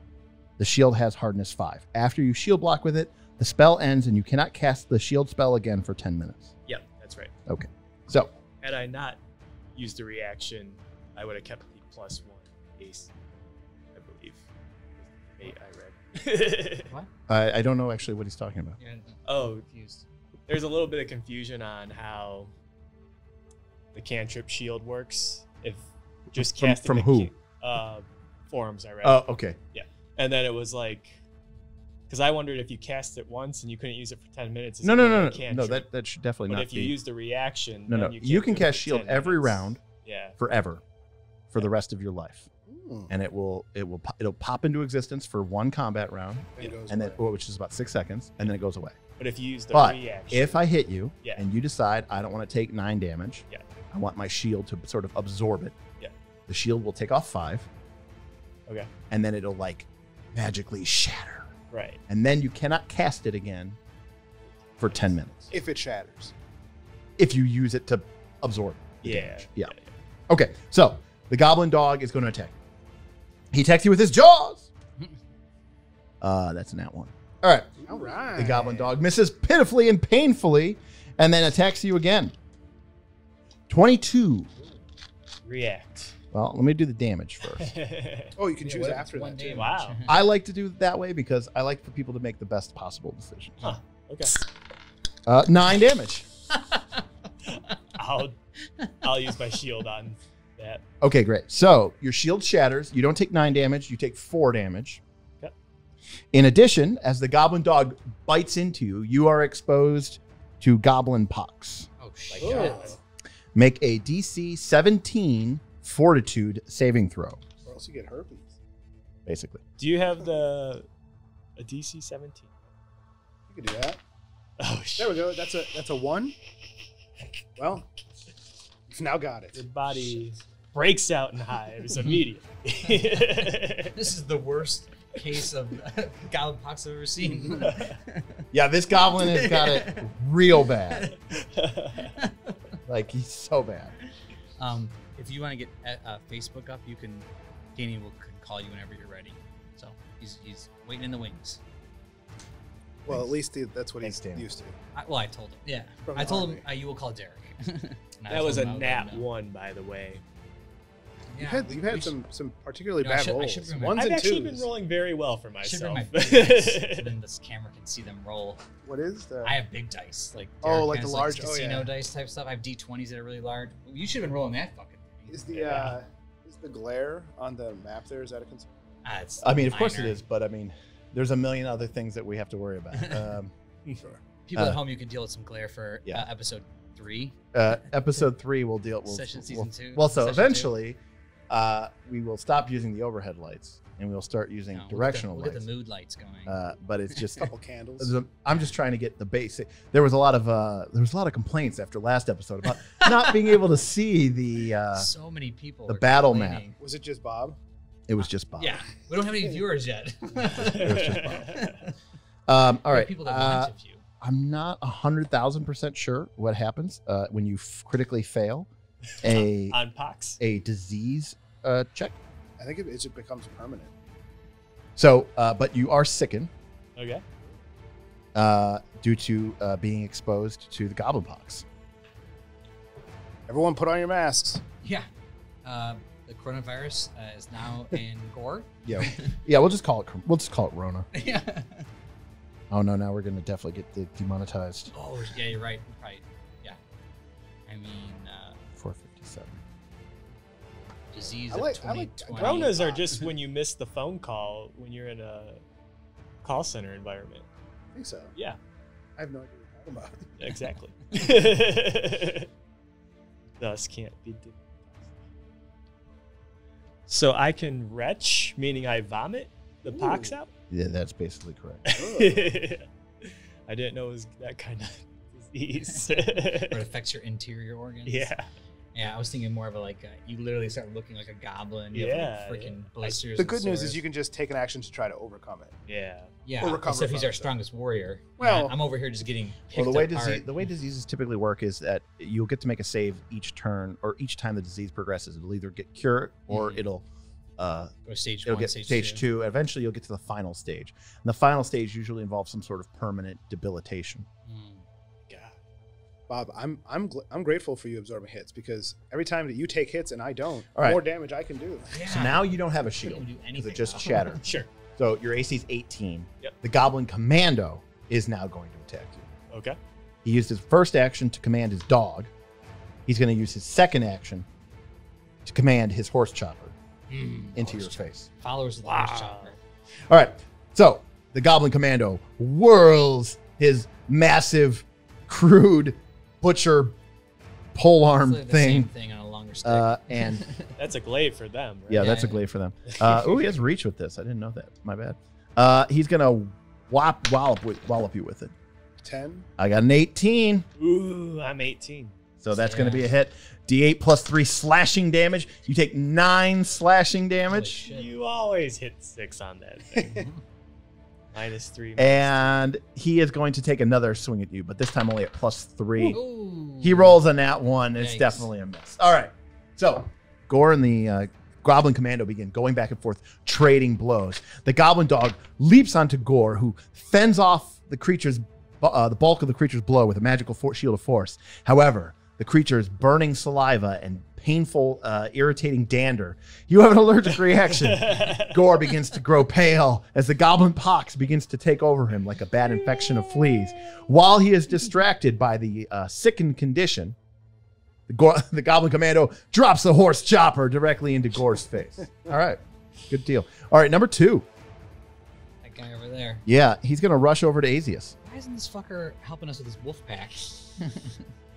The shield has hardness five. After you shield block with it, the spell ends and you cannot cast the shield spell again for ten minutes. Yep, that's right. Okay. So. Had I not used the reaction, I would have kept the plus one ace, I believe. Eight I read. What? I, I don't know actually what he's talking about. Yeah, oh, confused. There's a little bit of confusion on how the cantrip shield works. If just from, casting from the who? Uh, forums I read. Oh, uh, okay. Yeah, and then it was like, because I wondered if you cast it once and you couldn't use it for ten minutes. No, no, no, no, no. That that should definitely but not. But if be. you use the reaction, no, no, you, you can cast shield every minutes. round. Yeah. Forever, for yeah. the rest of your life. And it will, it will, it'll pop into existence for one combat round, yeah. and then oh, which is about six seconds, and then it goes away. But if you use the but reaction, if I hit you, yeah. and you decide I don't want to take nine damage, yeah. I want my shield to sort of absorb it. Yeah, the shield will take off five. Okay, and then it'll like magically shatter. Right, and then you cannot cast it again for ten minutes if it shatters. If you use it to absorb, the yeah. damage. yeah, yeah. Okay, so the Goblin Dog is going to attack. He attacks you with his jaws. Uh, that's an at one. All right. All right. The Goblin Dog misses pitifully and painfully and then attacks you again. twenty-two. React. Well, let me do the damage first. oh, you can yeah, choose after that. Damage. Wow. I like to do it that way because I like the people to make the best possible decision. Huh. Okay. Uh, nine damage. I'll, I'll use my shield on... That. Okay, great. So your shield shatters. You don't take nine damage. You take four damage. Yep. In addition, as the Goblin Dog bites into you, you are exposed to goblin pox. Oh, shit. Like, Make a D C seventeen Fortitude saving throw. Or else you get herpes. Basically. Do you have the a D C seventeen? You can do that. Oh shit. There we go. That's a that's a one. Well, you've now got it. Your body shit. breaks out in hives immediately. This is the worst case of goblin pox I've ever seen. Yeah, this goblin has got it real bad. Like, he's so bad. Um, if you want to get uh, Facebook up, you can, Danny will can call you whenever you're ready. So he's, he's waiting in the wings. Well, Thanks. at least he, that's what Thanks, he's Danny. used to. I, well, I told him, yeah. From I told him uh, you will call Derek. That was a nat one, by the way. Yeah, you've had, you've had some, should, some particularly no, bad should, rolls. Ones I've and actually twos. been rolling very well for myself. My so then this camera can see them roll. What is that? I have big dice. like Derek Oh, like the large casino oh, yeah. dice type stuff. I have D twenties that are really large. You should have been rolling that fucking thing. Is the, yeah. uh, is the glare on the map there, is that a concern? Uh, it's I mean, minor. Of course it is, but I mean, there's a million other things that we have to worry about. Um, sure. People uh, at home, you can deal with some glare for yeah. uh, episode three. Uh, episode three, we'll deal with... We'll, Session we'll, season two. Well, so Session eventually... Two. Uh, we will stop using the overhead lights and we'll start using no, directional we'll get the, we'll lights. Get the mood lights going. Uh, but it's just a couple candles. I'm just trying to get the basic. There was a lot of uh, there was a lot of complaints after last episode about not being able to see the uh, so many people the battle map. Was it just Bob? It was just Bob. Yeah, we don't have any viewers yet. It was just Bob. Um, all right. People that uh, you. I'm not a hundred thousand percent sure what happens uh, when you f critically fail. A on pox, a disease uh, check. I think it, it becomes permanent. So, uh, but you are sickened. Okay. Uh, due to uh, being exposed to the goblin pox. Everyone, put on your masks. Yeah. Uh, the coronavirus uh, is now in Gore. Yeah. Yeah. We'll just call it. We'll just call it Rona. Yeah. Oh no! Now we're gonna definitely get de demonetized. Oh yeah, you're right. Right. Yeah. I mean. four fifty-seven. Disease of twenty twenty. Coronas are just when you miss the phone call when you're in a call center environment. I think so. Yeah. I have no idea what you're talking about. Exactly. Thus can't be demonetized. So I can retch, meaning I vomit the Ooh. pox out? Yeah, that's basically correct. I didn't know it was that kind of disease. Or it affects your interior organs. Yeah. Yeah, I was thinking more of a like, uh, you literally start looking like a goblin. You yeah. Have, like, freaking yeah. blisters. The good news is you can just take an action to try to overcome it. Yeah. Yeah. Overcome so if he's our strongest warrior. Well, I'm over here just getting picked well, the way apart. Disease, the way diseases typically work is that you'll get to make a save each turn or each time the disease progresses. It'll either get cured or mm-hmm. it'll uh, Go stage it'll one, get stage, stage two. two. Eventually, you'll get to the final stage. And the final stage usually involves some sort of permanent debilitation. Mm. Bob, I'm I'm I'm grateful for you absorbing hits because every time that you take hits and I don't, All right. more damage I can do. Yeah. So now you don't have a shield. Do anything. It just shattered. Sure. So your A C is eighteen. Yep. The Goblin Commando is now going to attack you. Okay. He used his first action to command his dog. He's going to use his second action to command his horse chopper mm, into horse your chopper. face. Followers of the wow. horse chopper. All right. So the Goblin Commando whirls his massive, crude butcher pole arm like thing, same thing on a longer stick. Uh, and that's a glaive for them. Right? Yeah, that's yeah. a glaive for them. Uh, oh, he has reach with this. I didn't know that. My bad. Uh, he's gonna whop wallop wallop you with it. Ten. I got an eighteen. Ooh, I'm eighteen. So that's yeah. gonna be a hit. D eight plus three slashing damage. You take nine slashing damage. You always hit six on that thing. Minus three. Minus and three. He is going to take another swing at you, but this time only at plus three. Ooh. He rolls on that one. It's Yikes. definitely a miss. All right. So Gore and the uh, Goblin Commando begin going back and forth, trading blows. The Goblin Dog leaps onto Gore, who fends off the creature's, uh, the bulk of the creature's blow with a magical for shield of force. However, the creature is burning saliva and painful, uh, irritating dander. You have an allergic reaction. Gore begins to grow pale as the goblin pox begins to take over him like a bad infection of fleas. While he is distracted by the uh, sickened condition, the, Gore, the Goblin Commando drops the horse chopper directly into Gore's face. All right. Good deal. All right. Number two. That guy over there. Yeah. He's going to rush over to Azius. Why isn't this fucker helping us with his wolf pack?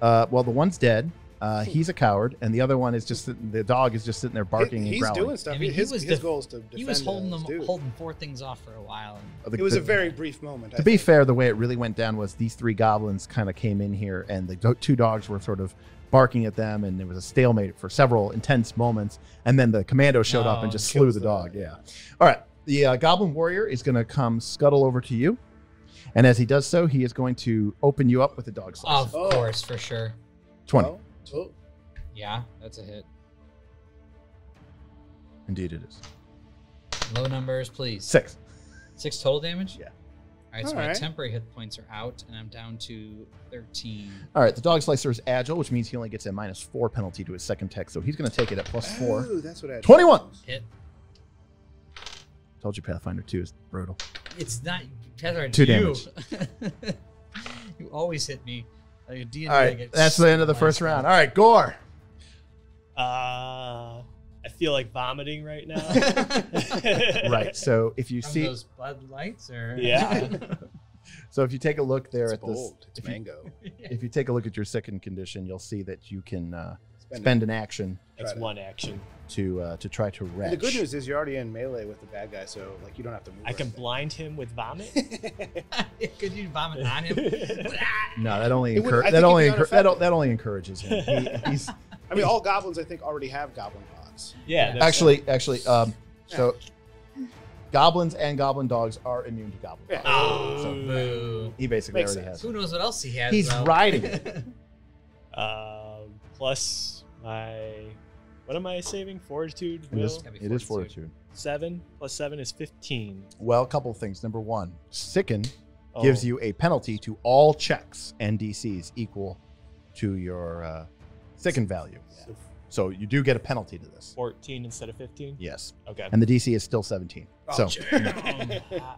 uh, well, the one's dead. Uh, he's a coward, and the other one is just the dog is just sitting there barking he, and growling. He's doing stuff. I mean, his he was his goal is to defend. He was holding them, dude. holding four things off for a while. And the, it was the, a very brief moment. To I be think. fair, the way it really went down was these three goblins kind of came in here, and the two dogs were sort of barking at them, and there was a stalemate for several intense moments, and then the commando showed no, up and just slew the dog. Them. Yeah. All right, the uh, goblin warrior is going to come scuttle over to you, and as he does so, he is going to open you up with a dog slice. Of oh. course, for sure. twenty. Well, Oh. Yeah, that's a hit. Indeed it is. Low numbers, please. Six. Six total damage? Yeah. All right, All so right. my temporary hit points are out, and I'm down to thirteen. All right, the dog slicer is agile, which means he only gets a minus four penalty to his second tech, so he's going to take it at plus four. Ooh, that's what I twenty-one. Hit. Told you Pathfinder two is brutal. It's not Pathfinder two. Two damage. You always hit me. Like D and D, all right, that's the end of the first round. All right, Gore. Uh, I feel like vomiting right now. Right. So if you From see those Bud Lights, or yeah. So if you take a look there it's at bold. this, it's if mango. You, if you take a look at your second condition, you'll see that you can uh, spend, spend an action. That's one action to uh, to try to retch. The good news is you're already in melee with the bad guy, so like you don't have to move. I can blind him with vomit. Could you vomit on him? No, that only would, that only that, that only encourages him. He, he's, I mean, all goblins I think already have goblin dogs. Yeah, yeah. actually, right. actually, um, so goblins and goblin dogs are immune to goblin dogs. Yeah. Oh, so boo. He basically Makes already sense. has. Who knows what else he has? He's though. riding it. Uh, plus my. What am I saving? Fortitude? Will? It, is, it is fortitude. Seven plus seven is fifteen. Well, a couple of things. Number one, sicken oh. gives you a penalty to all checks and D Cs equal to your uh, sicken value. Yeah. So you do get a penalty to this. fourteen instead of fifteen? Yes. Okay. And the D C is still seventeen. Oh, so.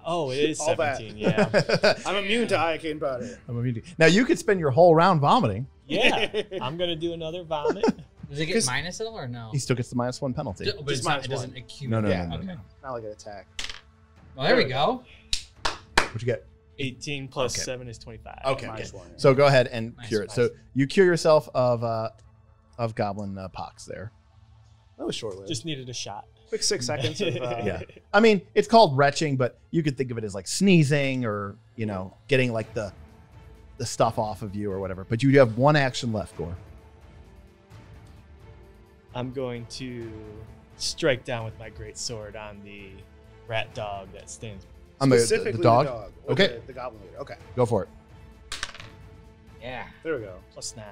oh it is all seventeen, that. yeah. I'm immune to Iocane powder. I'm immune to Now, you could spend your whole round vomiting. Yeah. I'm going to do another vomit. Does it get minus at all or no? He still gets the minus one penalty. But it's not, it doesn't one. accumulate. No, no, yeah, no, no, okay. no, no. Not like an attack. Well, there, there we go. go. What'd you get? eighteen plus okay. seven is twenty-five. Okay. okay. One, yeah. So go ahead and minus cure it. So you cure yourself of uh, of goblin uh, pox there. That was short-lived. Just needed a shot. Quick six seconds. Of, uh... Yeah. I mean, it's called retching, but you could think of it as like sneezing or, you know, getting like the, the stuff off of you or whatever. But you have one action left, Gore. I'm going to strike down with my great sword on the rat dog that stands. On the, Specifically the, the dog? The dog okay. The, the goblin leader. Okay. Go for it. Yeah. There we go. Plus nine.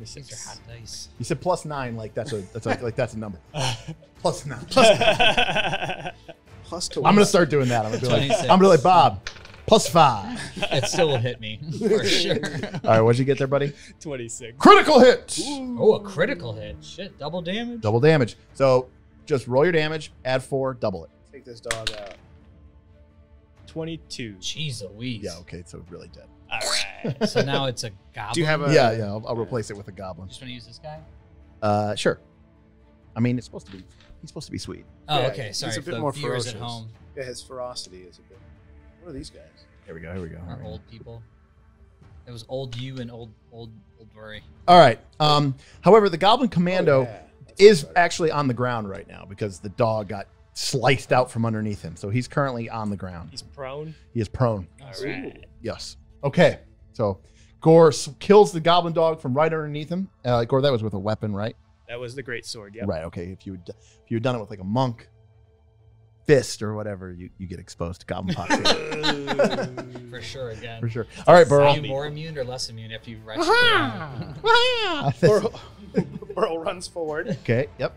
These are hot dice. You said plus nine, like that's a that's a, like that's a number. Plus nine. Plus nine. Plus two. I'm gonna start doing that. I'm gonna be like, I'm gonna be like Bob. Plus five. It still will hit me, for sure. All right, what'd you get there, buddy? twenty-six. Critical hit! Ooh. Oh, a critical hit. Shit, double damage? Double damage. So just roll your damage, add four, double it. Take this dog out. twenty-two. Jeez Louise. Yeah, okay, so really dead. All right. So now it's a goblin? Do you have a... Yeah, yeah, I'll, I'll replace it with a goblin. Just want to use this guy? Uh, Sure. I mean, it's supposed to be... He's supposed to be sweet. Oh, yeah, okay, sorry. He's a bit more ferocious. At home. Yeah, his ferocity is a bit... What are these guys? Here we go. Here we go. Our right. old people. It was old you and old old old Bury. All right. Um, however, the Goblin Commando oh, yeah. is actually on the ground right now because the dog got sliced out from underneath him. So he's currently on the ground. He's prone. He is prone. All right. Yes. Okay. So Gore kills the Goblin dog from right underneath him. Uh, Gore, that was with a weapon, right? That was the great sword. Yeah. Right. Okay. If you had, if you had done it with like a monk. Fist or whatever, you, you get exposed to goblin pox. For sure, again. For sure. All right, Burl. Are you more immune or less immune after you rush? Burl, Burl runs forward. Okay. Yep.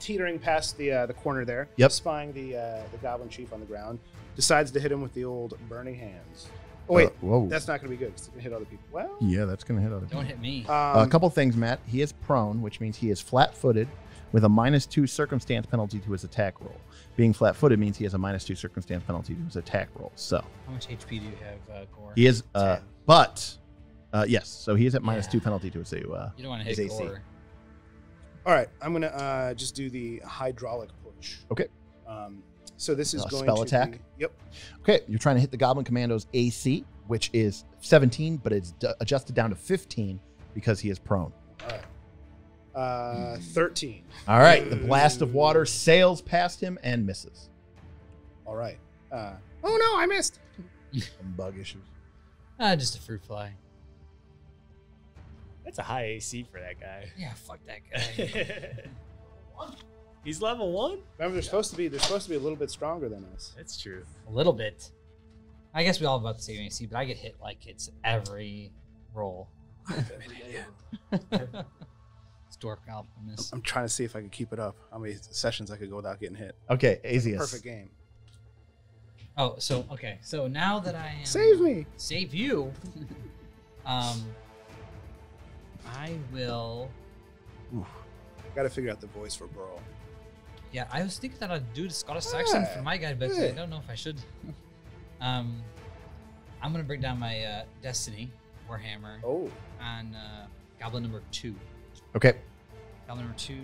Teetering past the uh, the corner there. Yep. Spying the uh, the goblin chief on the ground, decides to hit him with the old burning hands. Oh wait, uh, whoa. That's not going to be good because it's going to hit other people. Well. Yeah, that's going to hit other people. Don't hit me. Um, a couple things, Matt. He is prone, which means he is flat-footed, with a minus two circumstance penalty to his attack roll. Being flat-footed means he has a minus two circumstance penalty to his attack roll. So, how much H P do you have, uh, Gore? He is, uh, but uh, yes, so he is at minus yeah. two penalty to his. Uh, you don't want to hit Gore. All right, I'm gonna uh, just do the hydraulic push. Okay. Um, so this is uh, going spell to attack. Be, yep. Okay, you're trying to hit the Goblin Commando's A C, which is seventeen, but it's d adjusted down to fifteen because he is prone. All right. Uh, thirteen. All right. The blast of water sails past him and misses. All right. Uh, oh, no, I missed. Some bug issues. Uh, just a fruit fly. That's a high A C for that guy. Yeah, fuck that guy. He's level one? Remember, they're yeah. supposed to be they're supposed to be a little bit stronger than us. That's true. A little bit. I guess we all have about the same A C, but I get hit like it's every roll. I'm an idiot. I'm trying to see if I can keep it up. How many sessions I could go without getting hit. Okay, Azius. Perfect game. Oh, so, okay. So now that I am... Save me! Save you! um, I will... Oof. I gotta figure out the voice for Burl. Yeah, I was thinking that I'd do the Scottish yeah. accent for my guy, but yeah. I don't know if I should. um, I'm gonna bring down my uh, Destiny Warhammer oh. on uh, Goblin number two. Okay. Goblin number two,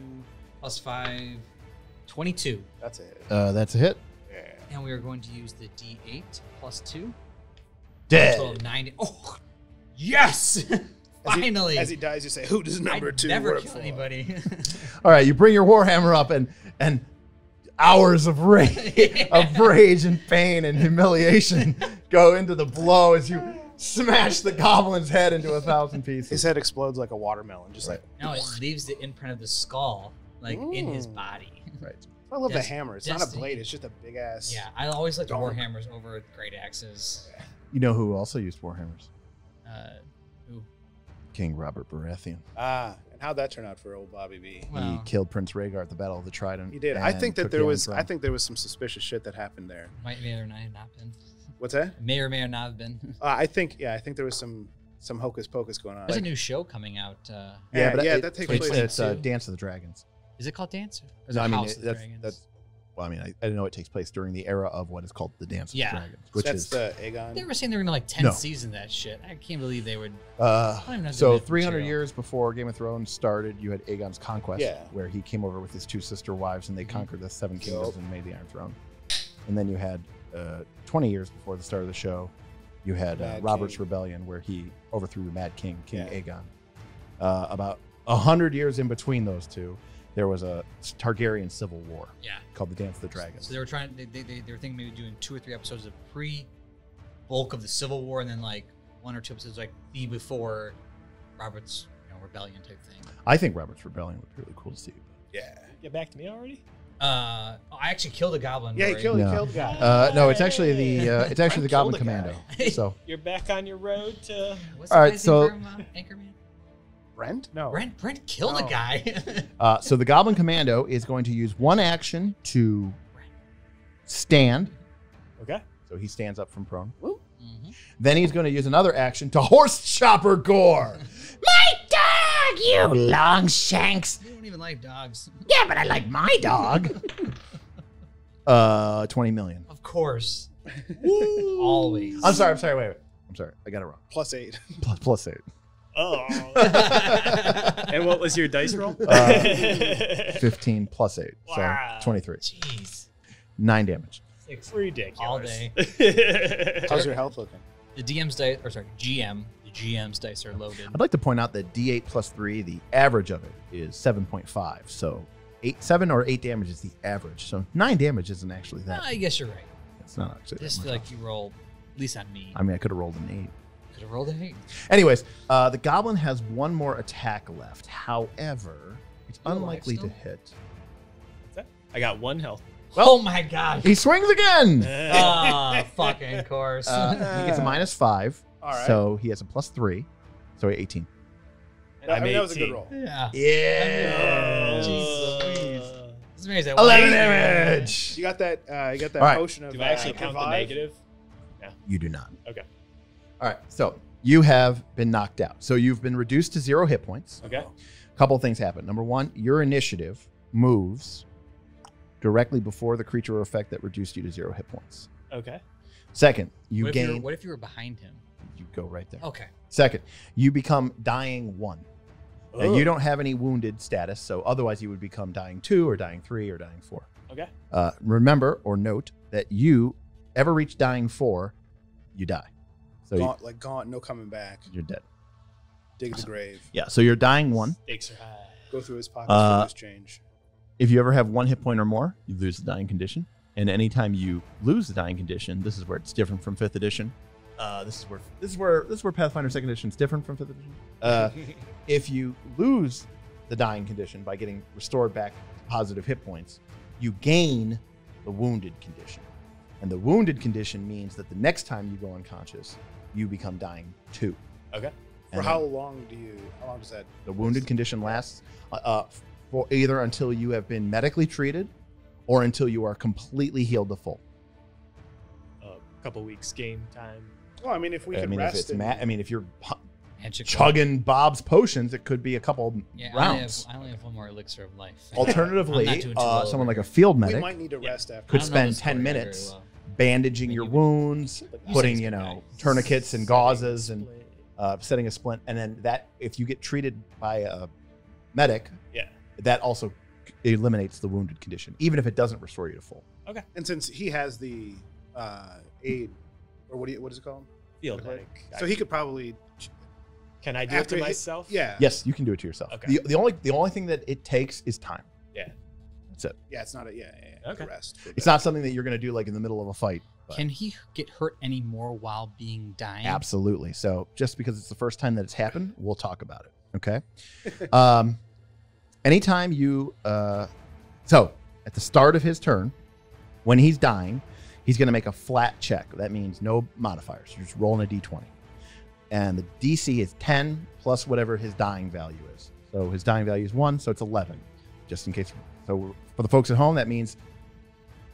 plus five, twenty-two. That's a hit. Uh, that's a hit. Yeah. And we are going to use the D eight plus two. Dead. Of nine. Oh, yes! Finally. As he, as he dies, you say, who does number I two never work kill for? Anybody. All right, you bring your Warhammer up and, and hours of rage, yeah. of rage and pain and humiliation go into the blow as you... Smash the goblin's head into a thousand pieces. His head explodes like a watermelon, just right. like. No, it leaves the imprint of the skull, like Ooh. in his body. Right. I love Des the hammer. It's Destiny. Not a blade. It's just a big ass. Yeah, I always like warhammers over great axes. You know who also used warhammers? Uh, who? King Robert Baratheon. Ah, and how'd that turn out for old Bobby B? Well, he killed Prince Rhaegar at the Battle of the Trident. He did. I think that there was. I think there was some suspicious shit that happened there. Might may or may not have been. What's that? May or may or not have been. Uh, I think, yeah, I think there was some some hocus pocus going on. There's like, a new show coming out. Uh, yeah, but yeah, it, that takes place. It's uh, Dance of the Dragons. Is it called Dance? Or is no, it I mean, House it, of that's, Dragons? That's, well, I mean, I, I didn't know it takes place during the era of what is called the Dance yeah. of the Dragons, which so that's is the Aegon. They were saying they were going to like ten no. season that shit. I can't believe they would. Uh, I don't so three hundred years before Game of Thrones started, you had Aegon's Conquest, yeah. where he came over with his two sister wives and they mm-hmm. conquered the Seven Kingdoms so. and made the Iron Throne, and then you had. Uh, twenty years before the start of the show, you had uh, Robert's King. Rebellion, where he overthrew the Mad King, King yeah. Aegon. Uh, about a hundred years in between those two, there was a Targaryen civil war yeah. called the Dance of the Dragons. So they were trying, they, they, they were thinking maybe doing two or three episodes of pre-bulk of the civil war, and then like one or two episodes like the before Robert's you know, Rebellion type thing. I think Robert's Rebellion would be really cool to see. Yeah. Get back to me already? Uh, oh, I actually killed a goblin. Yeah, he killed, no. killed a goblin. Uh, no, it's actually the uh, it's actually the goblin commando. So you're back on your road to. What's All right, so from, uh, Anchorman? Brent, no, Brent, Brent killed no. a guy. uh, so the goblin commando is going to use one action to stand. Okay. So he stands up from prone. Woo. Mm-hmm. Then he's going to use another action to horse chopper Gore. My dog, you long shanks. I don't even like dogs. Yeah, but I like my dog. uh, twenty million. Of course. Always. I'm sorry, I'm sorry, wait, wait. I'm sorry, I got it wrong. Plus eight. Plus, plus eight. Oh. And what was your dice roll? Uh, fifteen plus eight, wow. So twenty-three. Jeez. Nine damage. It's ridiculous. All day. How's your health looking? The D M's dice, or sorry, G M. G M's dice are loaded. I'd like to point out that D eight plus three, the average of it is seven point five. So eight, seven or eight damage is the average. So nine damage isn't actually that. No, I guess you're right. It's not actually. Just feel like you roll, at least on me. I mean, I could have rolled an eight. Could have rolled an eight. Anyways, uh, the goblin has one more attack left. However, it's unlikely to hit. What's that? I got one health. Well, oh my God! He swings again. Ah, uh, fucking course. Uh, he gets a minus five. All right. So he has a plus three, so eighteen. I I mean, eighteen. That was a good roll. Yeah. Yeah. Oh, Jesus. Uh, Eleven damage. You got that? Uh, you got that right. Potion of. Do I actually uh, count the negative? No. You do not. Okay. All right. So you have been knocked out. So you've been reduced to zero hit points. Okay. A couple of things happen. Number one, your initiative moves directly before the creature or effect that reduced you to zero hit points. Okay. Second, you what gain. If what if you were behind him? You go right there. Okay. Second, you become dying one. Ooh. And you don't have any wounded status, so otherwise you would become dying two or dying three or dying four. Okay. Uh, remember or note that you ever reach dying four, you die. So gaunt, you, like gaunt, no coming back. You're dead. Dig the grave. Yeah, so you're dying one. Stakes are high. Go through his pockets uh, for loose change. If you ever have one hit point or more, you lose the dying condition. And anytime you lose the dying condition, this is where it's different from fifth edition. Uh, this is where this is where this is where Pathfinder second edition is different from fifth edition. Uh, if you lose the dying condition by getting restored back to positive hit points, you gain the wounded condition. And the wounded condition means that the next time you go unconscious, you become dying too. Okay. And for how long do you? How long does that? The wounded condition lasts uh, for either until you have been medically treated, or until you are completely healed to full. A couple weeks game time. Well, I mean, if we I can mean, rest. If it's and... ma I mean, if you're chugging Bob's potions, it could be a couple yeah, rounds. I only, have, I only have one more elixir of life. Alternatively, uh, someone like a field medic we might need to rest after. Could spend ten minutes well. bandaging Maybe your wounds, you putting you know guys. tourniquets and gauzes and uh, setting a splint, and then that if you get treated by a medic, yeah, that also. It eliminates the wounded condition, even if it doesn't restore you to full. Okay. And since he has the uh, aid, or what do you, what is it called? Field medic. So he could probably. Can I do it to myself? Yeah. Yes, you can do it to yourself. Okay. The, the only the only thing that it takes is time. Yeah. That's it. Yeah, it's not a yeah. yeah, yeah okay. Rest. It's not something that you're going to do like in the middle of a fight. But. Can he get hurt any more while being dying? Absolutely. So just because it's the first time that it's happened, we'll talk about it. Okay. Um. Anytime you, uh, so at the start of his turn, when he's dying, he's going to make a flat check. That means no modifiers. You're just rolling a d twenty. And the D C is ten plus whatever his dying value is. So his dying value is one, so it's eleven, just in case. So for the folks at home, that means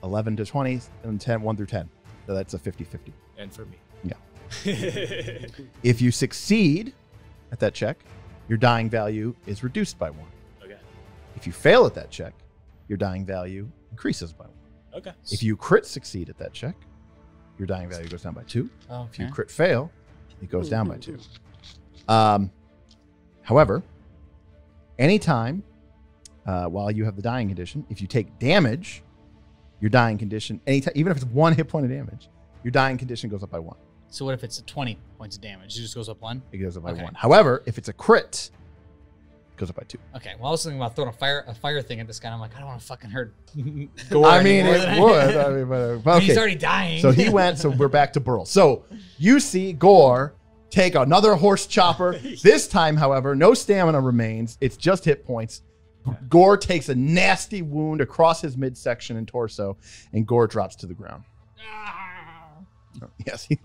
eleven to twenty and ten, one through ten. So that's a fifty fifty. And for me. Yeah. If you succeed at that check, your dying value is reduced by one. If you fail at that check, your dying value increases by one. Okay. If you crit succeed at that check, your dying value goes down by two. Okay. If you crit fail, it goes down by two. Um, however, anytime uh, while you have the dying condition, if you take damage, your dying condition, anytime, even if it's one hit point of damage, your dying condition goes up by one. So what if it's twenty points of damage? It just goes up one? It goes up by okay. one. However, if it's a crit, goes up by two. Okay. Well, I was thinking about throwing a fire a fire thing at this guy. I'm like, I don't want to fucking hurt. Gore I mean, it I would. I mean, but, uh, but okay. He's already dying. So he went. So we're back to Burl. So you see Gore take another horse chopper. This time, however, no stamina remains. It's just hit points. Okay. Gore takes a nasty wound across his midsection and torso, and Gore drops to the ground. Yes. The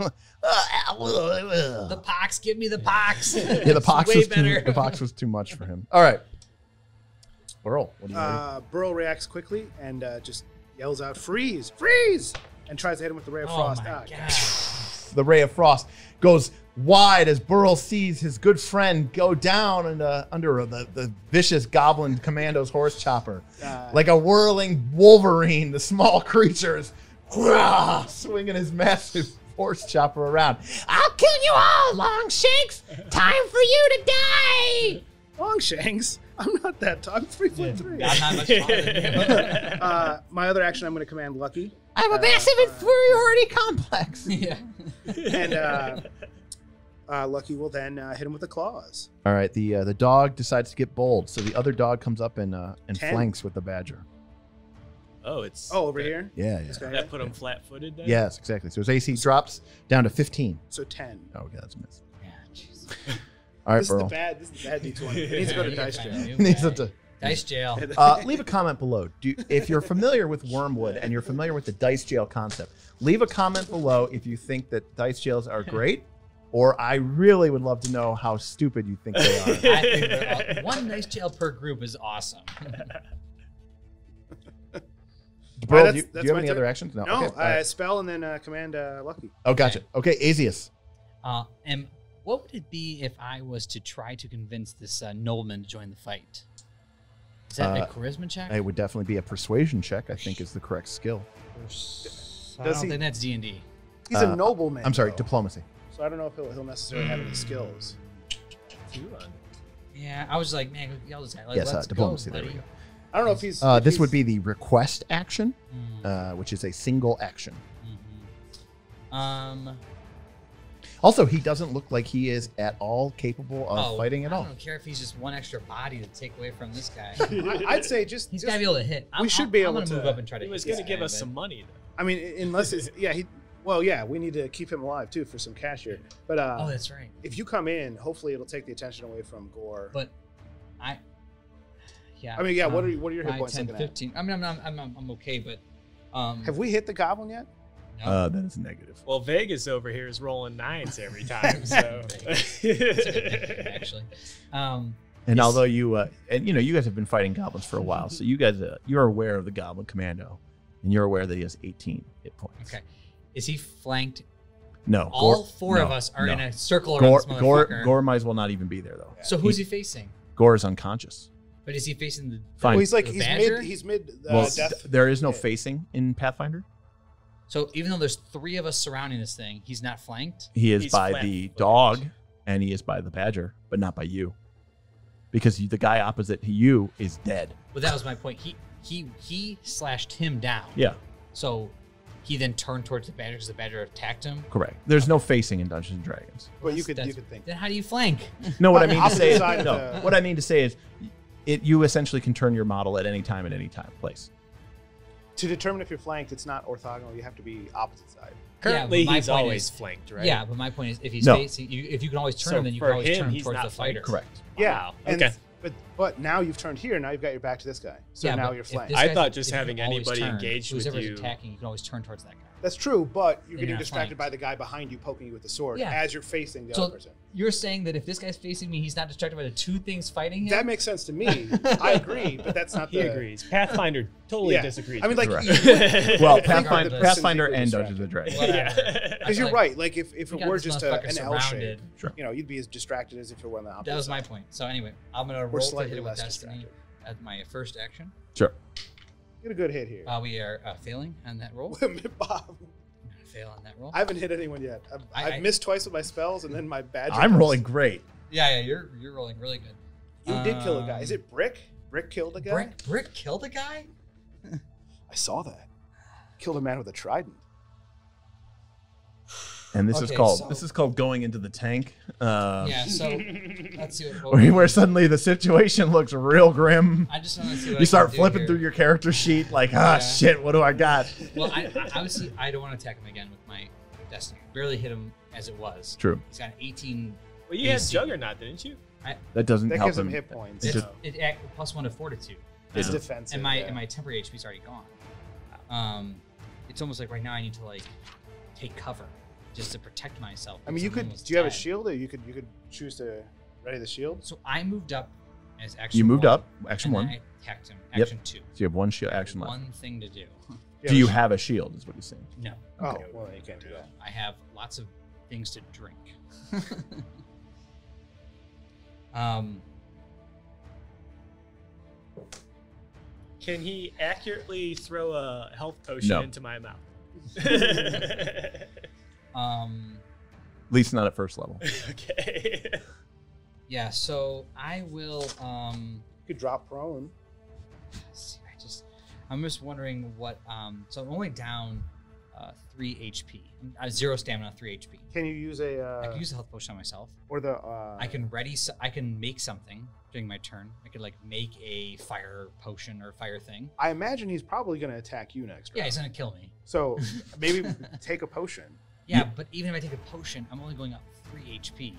pox, give me the pox. Yeah, the pox was too, the pox was too much for him. All right, Burl. What do you uh, Burl reacts quickly and uh, just yells out, "Freeze! Freeze!" and tries to hit him with the ray of oh frost. My God. The ray of frost goes wide as Burl sees his good friend go down and uh, under the, the vicious goblin commando's horse chopper, uh, like a whirling wolverine. The small creatures. Swinging his massive horse chopper around. I'll kill you all, Longshanks. Time for you to die. Longshanks? I'm not that tall. I'm three foot three. Not, not much taller. uh, my other action, I'm going to command Lucky. I have a uh, massive uh, inferiority complex. Yeah. And uh, uh, Lucky will then uh, hit him with the claws. All right. The uh, the dog decides to get bold, so the other dog comes up and uh, and Ten. flanks with the badger. Oh, it's oh over uh, here. Yeah, yeah. That right? Put him yeah. flat-footed. Then? Yes, exactly. So his A C drops down to fifteen. So ten. Oh, okay, that's a miss. Yeah, jeez. All right, this Burl. Is the bad, this is the bad D twenty. He needs to go to dice jail. He needs to dice jail. Uh, leave a comment below. Do you, if you're familiar with Wormwood and you're familiar with the dice jail concept, leave a comment below if you think that dice jails are great. Or I really would love to know how stupid you think they are. I think they're all, one dice jail per group is awesome. Burl, right, do you, do you have any turn. other actions? No, no okay. I right. spell and then uh, command uh, Lucky. Oh, gotcha. Okay, okay Azius. Uh, and what would it be if I was to try to convince this uh, nobleman to join the fight? Is that uh, a charisma check? It would definitely be a persuasion check, I think, is the correct skill. Does I don't he, think that's D and D. He's uh, a nobleman. I'm sorry, though. Diplomacy. So I don't know if he'll, he'll necessarily have any skills. Yeah, I was like, man, y'all just like, yes, let's uh, diplomacy, go, there buddy. we go. I don't know if he's... Uh, if this he's... would be the request action, mm. uh, which is a single action. Mm-hmm. um, Also, he doesn't look like he is at all capable of oh, fighting at I all. I don't care if he's just one extra body to take away from this guy. I'd say just he's just, gotta be able to hit. I'm, we should I'm, be I'm able to move up and try to. He was hit gonna give guy, us but, some money. Though. I mean, unless it's yeah. He, well, yeah, we need to keep him alive too for some cash here. But uh, oh, that's right. If you come in, hopefully it'll take the attention away from Gore. But I, yeah. I mean, yeah. Um, what are what are your hit points? ten, fifteen. I mean, I'm not, I'm, I'm I'm okay, but um, have we hit the goblin yet? Uh, that is negative. Well, Vegas over here is rolling nines every time, so actually. Um, and although you uh, and you know you guys have been fighting goblins for a while, so you guys uh, you're aware of the goblin commando, and you're aware that he has eighteen hit points. Okay, is he flanked? No, all Gore, four no, of us are no. in a circle around Gore, this motherfucker. Gore, Gore might as well not even be there though. Yeah. So who's he, he facing? Gore is unconscious. But is he facing the? Fine. Well, he's like he's mid, he's mid. Uh, well, death. There is no facing in Pathfinder. So even though there's three of us surrounding this thing, he's not flanked? He is he's by flanked. the dog, and he is by the badger, but not by you. Because the guy opposite to you is dead. Well, that was my point. He he he slashed him down. Yeah. So he then turned towards the badger because the badger attacked him? Correct. There's no facing in Dungeons and Dragons. Well, well you, could, you could think. Then how do you flank? No, what I mean to say is, no, what I mean to say is it, you essentially can turn your model at any time, at any time, place. To determine if you're flanked, it's not orthogonal. You have to be opposite side. Currently, yeah, he's always is, flanked, right? Yeah, but my point is, if he's no. facing, you, if you can always turn so him, then you can always him, turn towards the fighter. Correct. Yeah. Wow. And okay. But but now you've turned here. Now you've got your back to this guy. So yeah, now you're flanked. I thought just having anybody turn, engaged with you. Attacking, you can always turn towards that guy. That's true, but you're then getting you're distracted flanked. by the guy behind you poking you with the sword yeah. as you're facing the so other person. You're saying that if this guy's facing me, he's not distracted by the two things fighting him? That makes sense to me. I agree, but that's not he the... He agrees. Pathfinder totally yeah. disagrees. I mean, like... well, Pathfinder, Pathfinder and Dungeons and Dragons. Yeah. Because you're like, right. Like, if, if it were just a, an L shape, sure. you know, you'd be as distracted as if it were on the opposite That was side. my point. So anyway, I'm going to roll to hit with Destiny at my first action. Sure. Get a good hit here. Uh, we are uh, failing on that roll. Bob. I'm gonna fail on that roll. I haven't hit anyone yet. I've, I, I've missed I, twice with my spells and then my badger. I'm goes. rolling great. Yeah, yeah, you're you're rolling really good. You um, did kill a guy. Is it Brick? Brick killed a guy? Brick, Brick killed a guy? I saw that. Killed a man with a trident. And this okay, is called so, this is called going into the tank. Uh, yeah, so let's see what where, where suddenly the situation looks real grim. I just want to see what you I start flipping through your character sheet, like ah yeah. shit, what do I got? Well, I, I obviously I don't want to attack him again with my destiny. Barely hit him as it was. True. He's got an eighteen. Well, you had Juggernaut, didn't you? I, that doesn't that help gives him hit points. It's, so. It act, plus one to fortitude. It's um, defensive. And my yeah. and my temporary H P's already gone. Um, it's almost like right now I need to like take cover. Just to protect myself. I mean, you could. Do you dead. have a shield, or you could you could choose to ready the shield? So I moved up as action. You moved one, up, action and one. I attacked him. Action yep. two. So you have one shield, action one. One thing to do. Do you have a shield? Is what you're saying? No. Okay. Oh well, you can't do that. I have lots of things to drink. um. Can he accurately throw a health potion no. into my mouth? Um, at least not at first level. Okay. Yeah, so I will. Um, you could drop prone. See, I just, I'm just wondering what. Um, so I'm only down uh, three H P. Uh, zero stamina, three H P. Can you use a? Uh, I can use a health potion on myself. Or the. Uh, I can ready. So I can make something during my turn. I could like make a fire potion or fire thing. I imagine he's probably going to attack you next. Yeah, round. He's going to kill me. So maybe take a potion. Yeah, but even if I take a potion, I'm only going up three H P.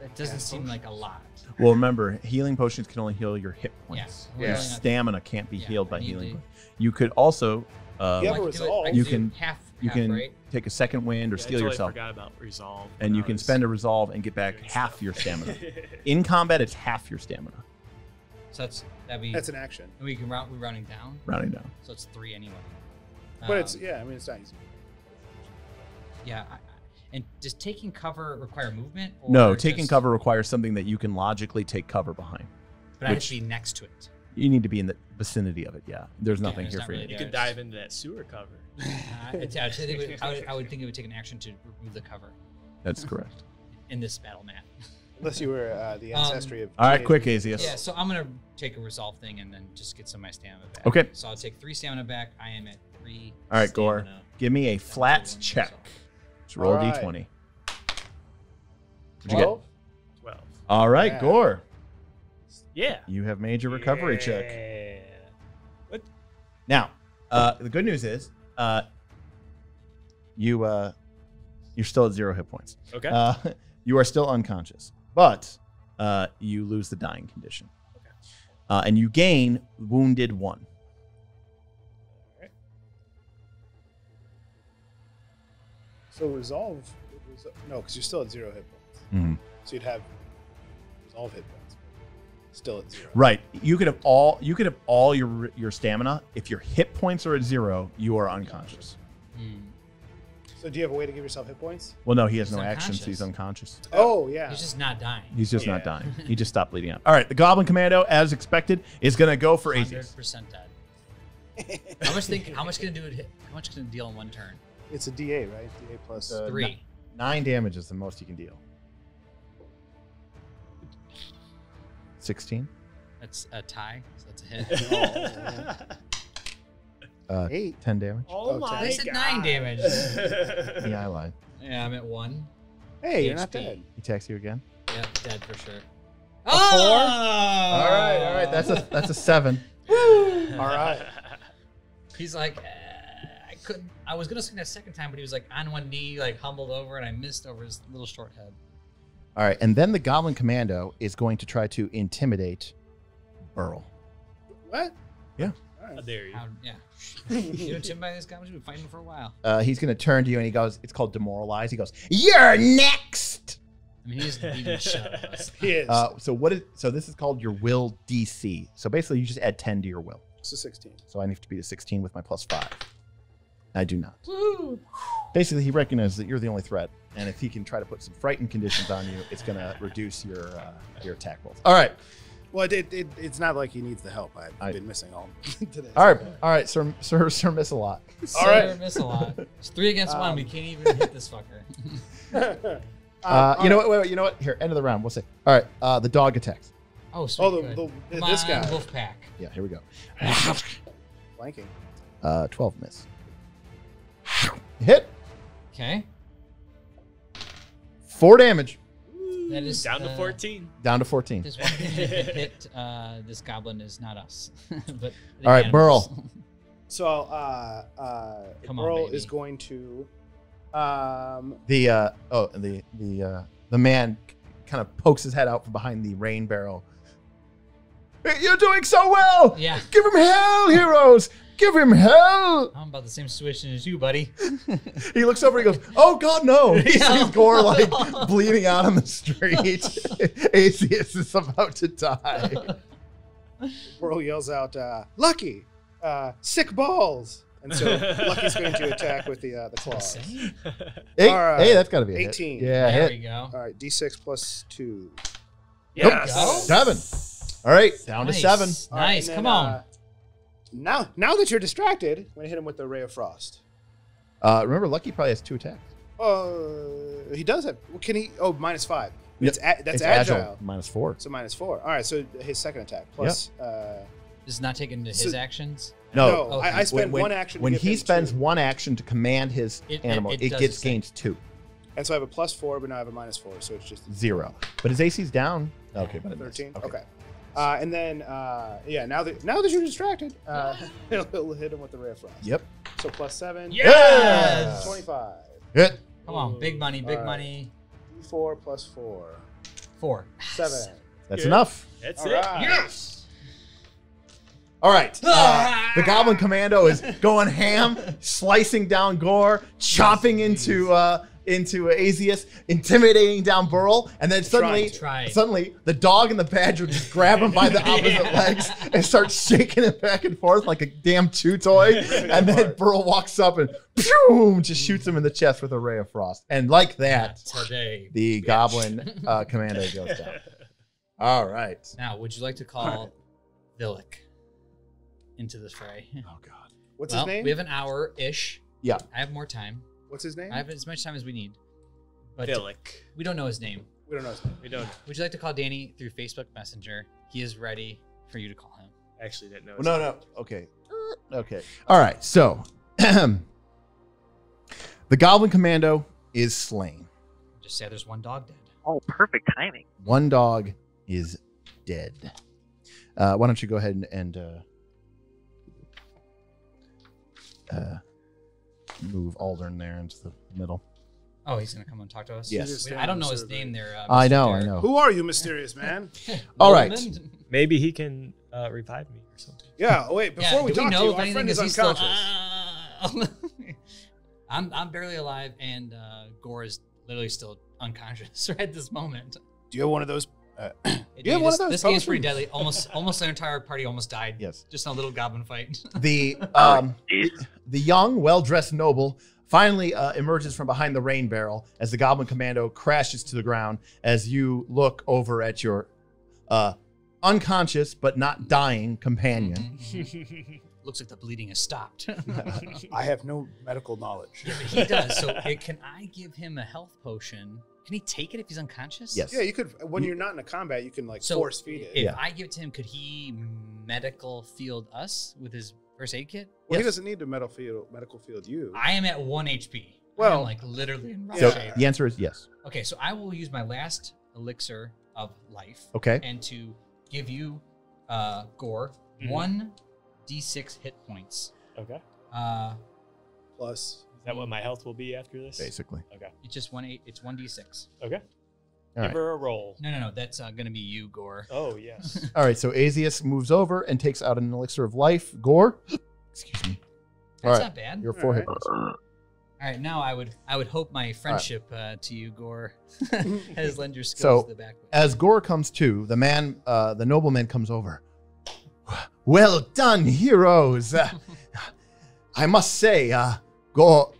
That doesn't yeah, seem potions. like a lot. Well, remember, healing potions can only heal your hit points. Yeah, yeah. Stamina can't be yeah, healed by healing. To... You could also, uh, you, like, it, you can half, you half, can right? take a second wind or yeah, steal I totally yourself. Forgot about resolve. And you can spend a resolve and get back half stuff. your stamina. In combat, it's half your stamina. So that's that'd be that's an action. And we can round. We're rounding down. Rounding down. So it's three anyway. But um, it's yeah. I mean, it's not easy. Yeah, and does taking cover require movement? Or no, taking just... cover requires something that you can logically take cover behind. But I have to be next to it. You need to be in the vicinity of it, yeah. There's yeah, nothing there's here not for really you. You could dive into that sewer cover. Uh, it's, I, would, I, would, I would think it would take an action to remove the cover. That's correct. In this battle map. Unless you were uh, the ancestry um, of... All right, quick, Azius. Yeah, so I'm going to take a resolve thing and then just get some of my stamina back. Okay. So I'll take three stamina back. I am at three All right, stamina. Gore, give me a flats check. Roll All right. D twenty. What'd you get? twelve. All right, yeah. Gore. Yeah. You have made your recovery yeah. check. What? Now, uh, the good news is uh, you, uh, you're still at zero hit points. Okay. Uh, you are still unconscious, but uh, you lose the dying condition. Okay. Uh, and you gain wounded one. So resolve, resolve no, because you're still at zero hit points. Mm-hmm. So you'd have resolve hit points, still at zero. Right. You could have all you could have all your your stamina. If your hit points are at zero, you are unconscious. Mm. So do you have a way to give yourself hit points? Well, no, he has he's no actions. So he's unconscious. Oh yeah. He's just not dying. He's just yeah. not dying. He just stopped bleeding out. All right. The Goblin Commando, as expected, is going to go for Azius. one hundred percent dead. How much think? How much can it do? It, how much can it deal in one turn? It's a D A, right? D A plus uh, three. N nine damage is the most you can deal. sixteen. That's a tie. So that's a hit. uh, Eight. ten damage. Oh, oh my! I said nine damage. Yeah, I lied. Yeah, I'm at one. Hey, H P. You're not dead. He attacks you again. Yeah, dead for sure. A oh! Four? All right, all right. That's a that's a seven. Woo! All right. He's like. Couldn't, I was going to sing that second time, but he was like on one knee, like humbled over, and I missed over his little short head. All right, and then the Goblin Commando is going to try to intimidate Burl. What? Yeah. How dare you? How, yeah. You intimidate this guy? We've been fighting for a while. Uh, he's going to turn to you, and he goes, it's called demoralize. He goes, you're next! I mean, he's beating shut up us. He is. Uh, so, what is, so this is called your will D C. So basically, you just add ten to your will. So sixteen. So I need to beat a sixteen with my plus five. I do not. Woo. Basically, he recognizes that you're the only threat, and if he can try to put some frightened conditions on you, it's going to reduce your uh, your attack rolls. All right. Well, it, it, it's not like he needs the help. I've I, been missing all today. All right, all right, Sir Sir Sir Miss-a-Lot. All right, Sir Miss-a-Lot. It's three against um, one. We can't even hit this fucker. uh, uh, you know right. what? Wait, wait, you know what? Here, end of the round. We'll see. All right, uh, the dog attacks. Oh, sweet. Oh, the, the, Come this on, guy. Wolf pack. Yeah, here we go. Blanking. Uh, twelve miss. Hit. Okay. Four damage. That is down uh, to fourteen. Down to fourteen. This one hit. Uh, this goblin is not us. But all right, animals. Burl. So uh, uh, Come Burl on, is going to um, the uh, oh the the uh, the man kind of pokes his head out from behind the rain barrel. You're doing so well. Yeah. Give him hell, heroes. Give him hell! I'm about the same situation as you, buddy. He looks over and he goes, oh, God, no. He yeah. sees Gore, like, bleeding out on the street. Azius is about to die. Burl yells out, uh, Lucky, uh, sick balls. And so Lucky's going to attack with the, uh, the claws. Eight, right. Hey, that's got to be a eighteen. Hit. Yeah, there hit. We go. All right, D six plus two. Yes. Nope. Seven. All right, down nice. To seven. Nice, right, then, come on. Uh, Now, now that you're distracted, I'm going to hit him with the Ray of Frost. Uh, remember, Lucky probably has two attacks. Uh, he does have. Well, can he? Oh, minus five. It's yep. a, that's it's agile. agile. Minus four. So minus four. All right. So his second attack plus. Yep. Uh, this is not taken into so, his actions. No, no okay. I, I spend when, one action. When, to when he spends two. one action to command his it, animal, it, it, it gets gains two. And so I have a plus four, but now I have a minus four, so it's just zero. But his A C's down. Okay, but thirteen. Okay. okay. Uh, and then, uh, yeah, now that now that you're distracted, uh, it'll hit him with the Ray of Frost. Yep. So plus seven. Yes! twenty-five. Hit. Come on, big money, big right. money. Four plus four. Four. Seven. That's Good. Enough. That's All it. Right. Yes! All right. Ah! Uh, the Goblin Commando is going ham, slicing down Gore, chopping into... Uh, into Azius, intimidating down Burl, and then suddenly, try, try. suddenly the dog and the badger just grab him by the opposite yeah. legs and start shaking it back and forth like a damn chew toy. And then apart. Burl walks up and boom, just shoots him in the chest with a Ray of Frost. And like that, today, the bitch. Goblin uh, Commando goes down. All right. Now, would you like to call right. Vilik into the fray? Oh, God. What's well, his name? We have an hour-ish. Yeah. I have more time. What's his name? I have as much time as we need. But Vilik. We don't know his name. We don't know his name. We don't. Would you like to call Danny through Facebook Messenger? He is ready for you to call him. I actually didn't know his well, no, name. No. Okay. Okay. All right. So the Goblin Commando is slain. Just say there's one dog dead. Oh, perfect timing. One dog is dead. Uh, why don't you go ahead and, and uh, uh, move Aldern there into the middle. Oh, he's going to come and talk to us? Yes. Wait, I don't know his name there. Uh, I know, Derek. I know. Who are you, mysterious man? All right. Maybe he can uh, revive me or something. Yeah, wait, before yeah, we talk we to you, our friend is, is unconscious. Still, uh, I'm, I'm barely alive, and uh, Gore is literally still unconscious right at this moment. Do you have one of those? Uh, do you have one this, of those? This game's pretty deadly. Almost almost an entire party almost died. Yes. Just in a little goblin fight. The, um, the young, well-dressed noble finally uh, emerges from behind the rain barrel as the Goblin Commando crashes to the ground as you look over at your uh, unconscious but not dying companion. Looks like the bleeding has stopped. I have no medical knowledge. Yeah, but he does. So it, can I give him a health potion? Can he take it if he's unconscious? Yes. Yeah, you could. When you're not in a combat, you can like so force feed it. If yeah. I give it to him, could he medical field us with his first aid kit? Well, yes. He doesn't need to medical field, medical field you. I am at one H P. Well, like literally in rough yeah. shape. So the answer is yes. Okay, so I will use my last elixir of life. Okay. And to give you, uh, Gore, mm-hmm. one d six hit points. Okay. Uh, Plus. Is that what my health will be after this? Basically. Okay. It's just one eight. It's one d six. Okay. All Give right. her a roll. No, no, no. That's uh, going to be you, Gore. Oh, yes. All right. So Azius moves over and takes out an elixir of life. Gore. Excuse me. That's All right. not bad. Your forehead. All right. All right. Now I would I would hope my friendship right. uh, to you, Gore, has lend your skills so, to the back. As Gore comes to, the man, uh, the nobleman comes over. Well done, heroes. Uh, I must say, uh, Gore,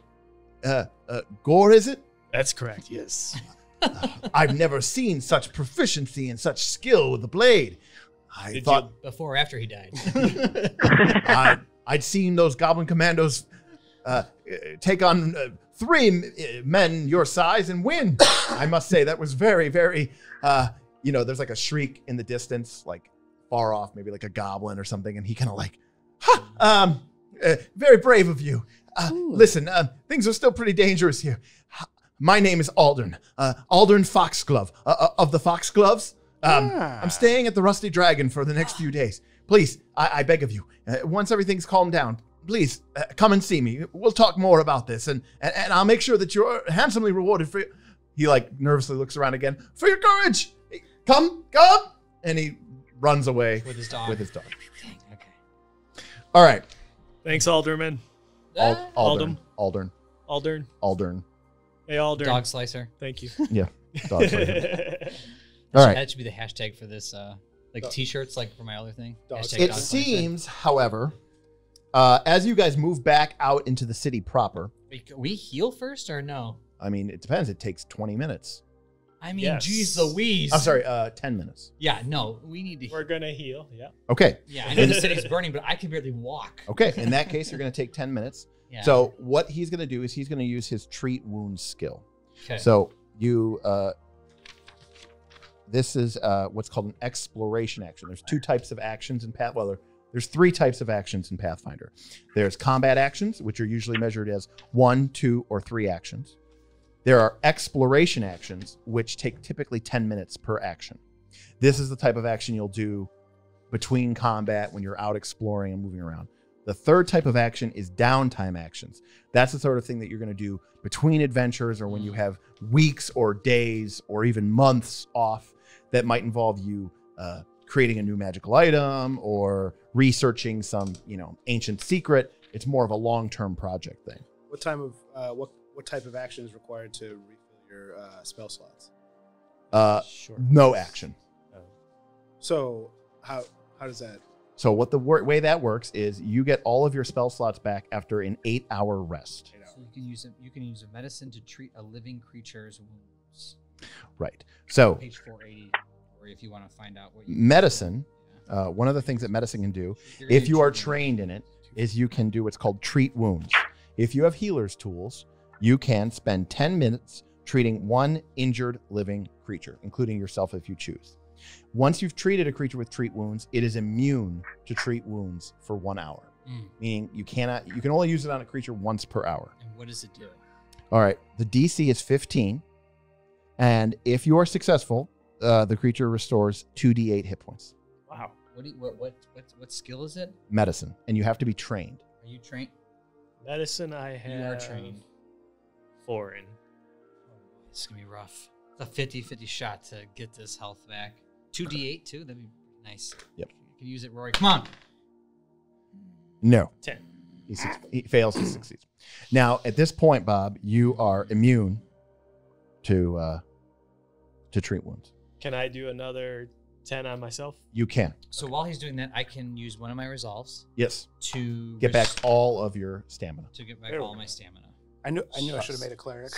uh, uh, Gore, is it? That's correct. Yes. Uh, I've never seen such proficiency and such skill with the blade. I Did thought before or after he died. I, I'd seen those goblin commandos uh, take on uh, three men your size and win. I must say that was very, very, uh, you know, there's like a shriek in the distance, like far off, maybe like a goblin or something. And he kind of like, ha, um, uh, very brave of you. Uh, listen, uh, things are still pretty dangerous here. My name is Aldern, uh, Aldern Foxglove, uh, of the Foxgloves. Um, yeah. I'm staying at the Rusty Dragon for the next few days. Please, I, I beg of you, uh, once everything's calmed down, please uh, come and see me. We'll talk more about this, and, and, and I'll make sure that you're handsomely rewarded for your... He like nervously looks around again. For your courage! Come, come! And he runs away with his dog. With his dog. Okay. All right. Thanks, Alderman. Ald Aldern. Aldern. Aldern. Aldern. Hey, Aldern. Dog slicer. Thank you. Yeah. Dog slicer. All right. That should be the hashtag for this, uh, like t-shirts, like for my other thing. Dog it dog seems, slicer. However, uh, as you guys move back out into the city proper. Wait, can we heal first or no? I mean, it depends. It takes twenty minutes. I mean, yes. Geez Louise. I'm sorry, uh, ten minutes. Yeah, no, we need to heal. We're going to heal, yeah. Okay. Yeah, I know the city's burning, but I can barely walk. Okay, in that case, you're going to take ten minutes. Yeah. So what he's going to do is he's going to use his treat wounds skill. Okay. So you, uh, this is uh, what's called an exploration action. There's two types of actions in Pathfinder. Well, there, there's three types of actions in Pathfinder. There's combat actions, which are usually measured as one, two, or three actions. There are exploration actions, which take typically ten minutes per action. This is the type of action you'll do between combat when you're out exploring and moving around. The third type of action is downtime actions. That's the sort of thing that you're going to do between adventures or when you have weeks or days or even months off that might involve you uh, creating a new magical item or researching some, you know, ancient secret. It's more of a long-term project thing. What time of, uh, what? What type of action is required to refill your uh, spell slots? Uh, sure. No action. Oh. So how how does that? So what the way that works is you get all of your spell slots back after an eight hour rest. Eight hours. So you can use a, you can use a medicine to treat a living creature's wounds. Right. So page four eighty, or if you want to find out what you medicine. Uh, one of the things that medicine can do, You're if you are trained in it, is you can do what's called treat wounds. If you have healer's tools, you can spend ten minutes treating one injured living creature, including yourself if you choose. Once you've treated a creature with treat wounds, it is immune to treat wounds for one hour. Mm. Meaning you cannot, you can only use it on a creature once per hour. And what does it do? All right. The D C is fifteen. And if you are successful, uh, the creature restores two d eight hit points. Wow. What, do you, what, what, what, what skill is it? Medicine. And you have to be trained. Are you trained? Medicine I have. You are trained. Foreign. It's going to be rough. It's a fifty fifty shot to get this health back. two d eight too? That'd be nice. Yep. You can use it, Rory. Come on. No. ten. He, he fails to succeed. Now, at this point, Bob, you are immune to uh, to treat wounds. Can I do another ten on myself? You can. So okay. While he's doing that, I can use one of my resolves. Yes. To get back all of your stamina. To get back there all my stamina. I knew I, knew I should have made a cleric.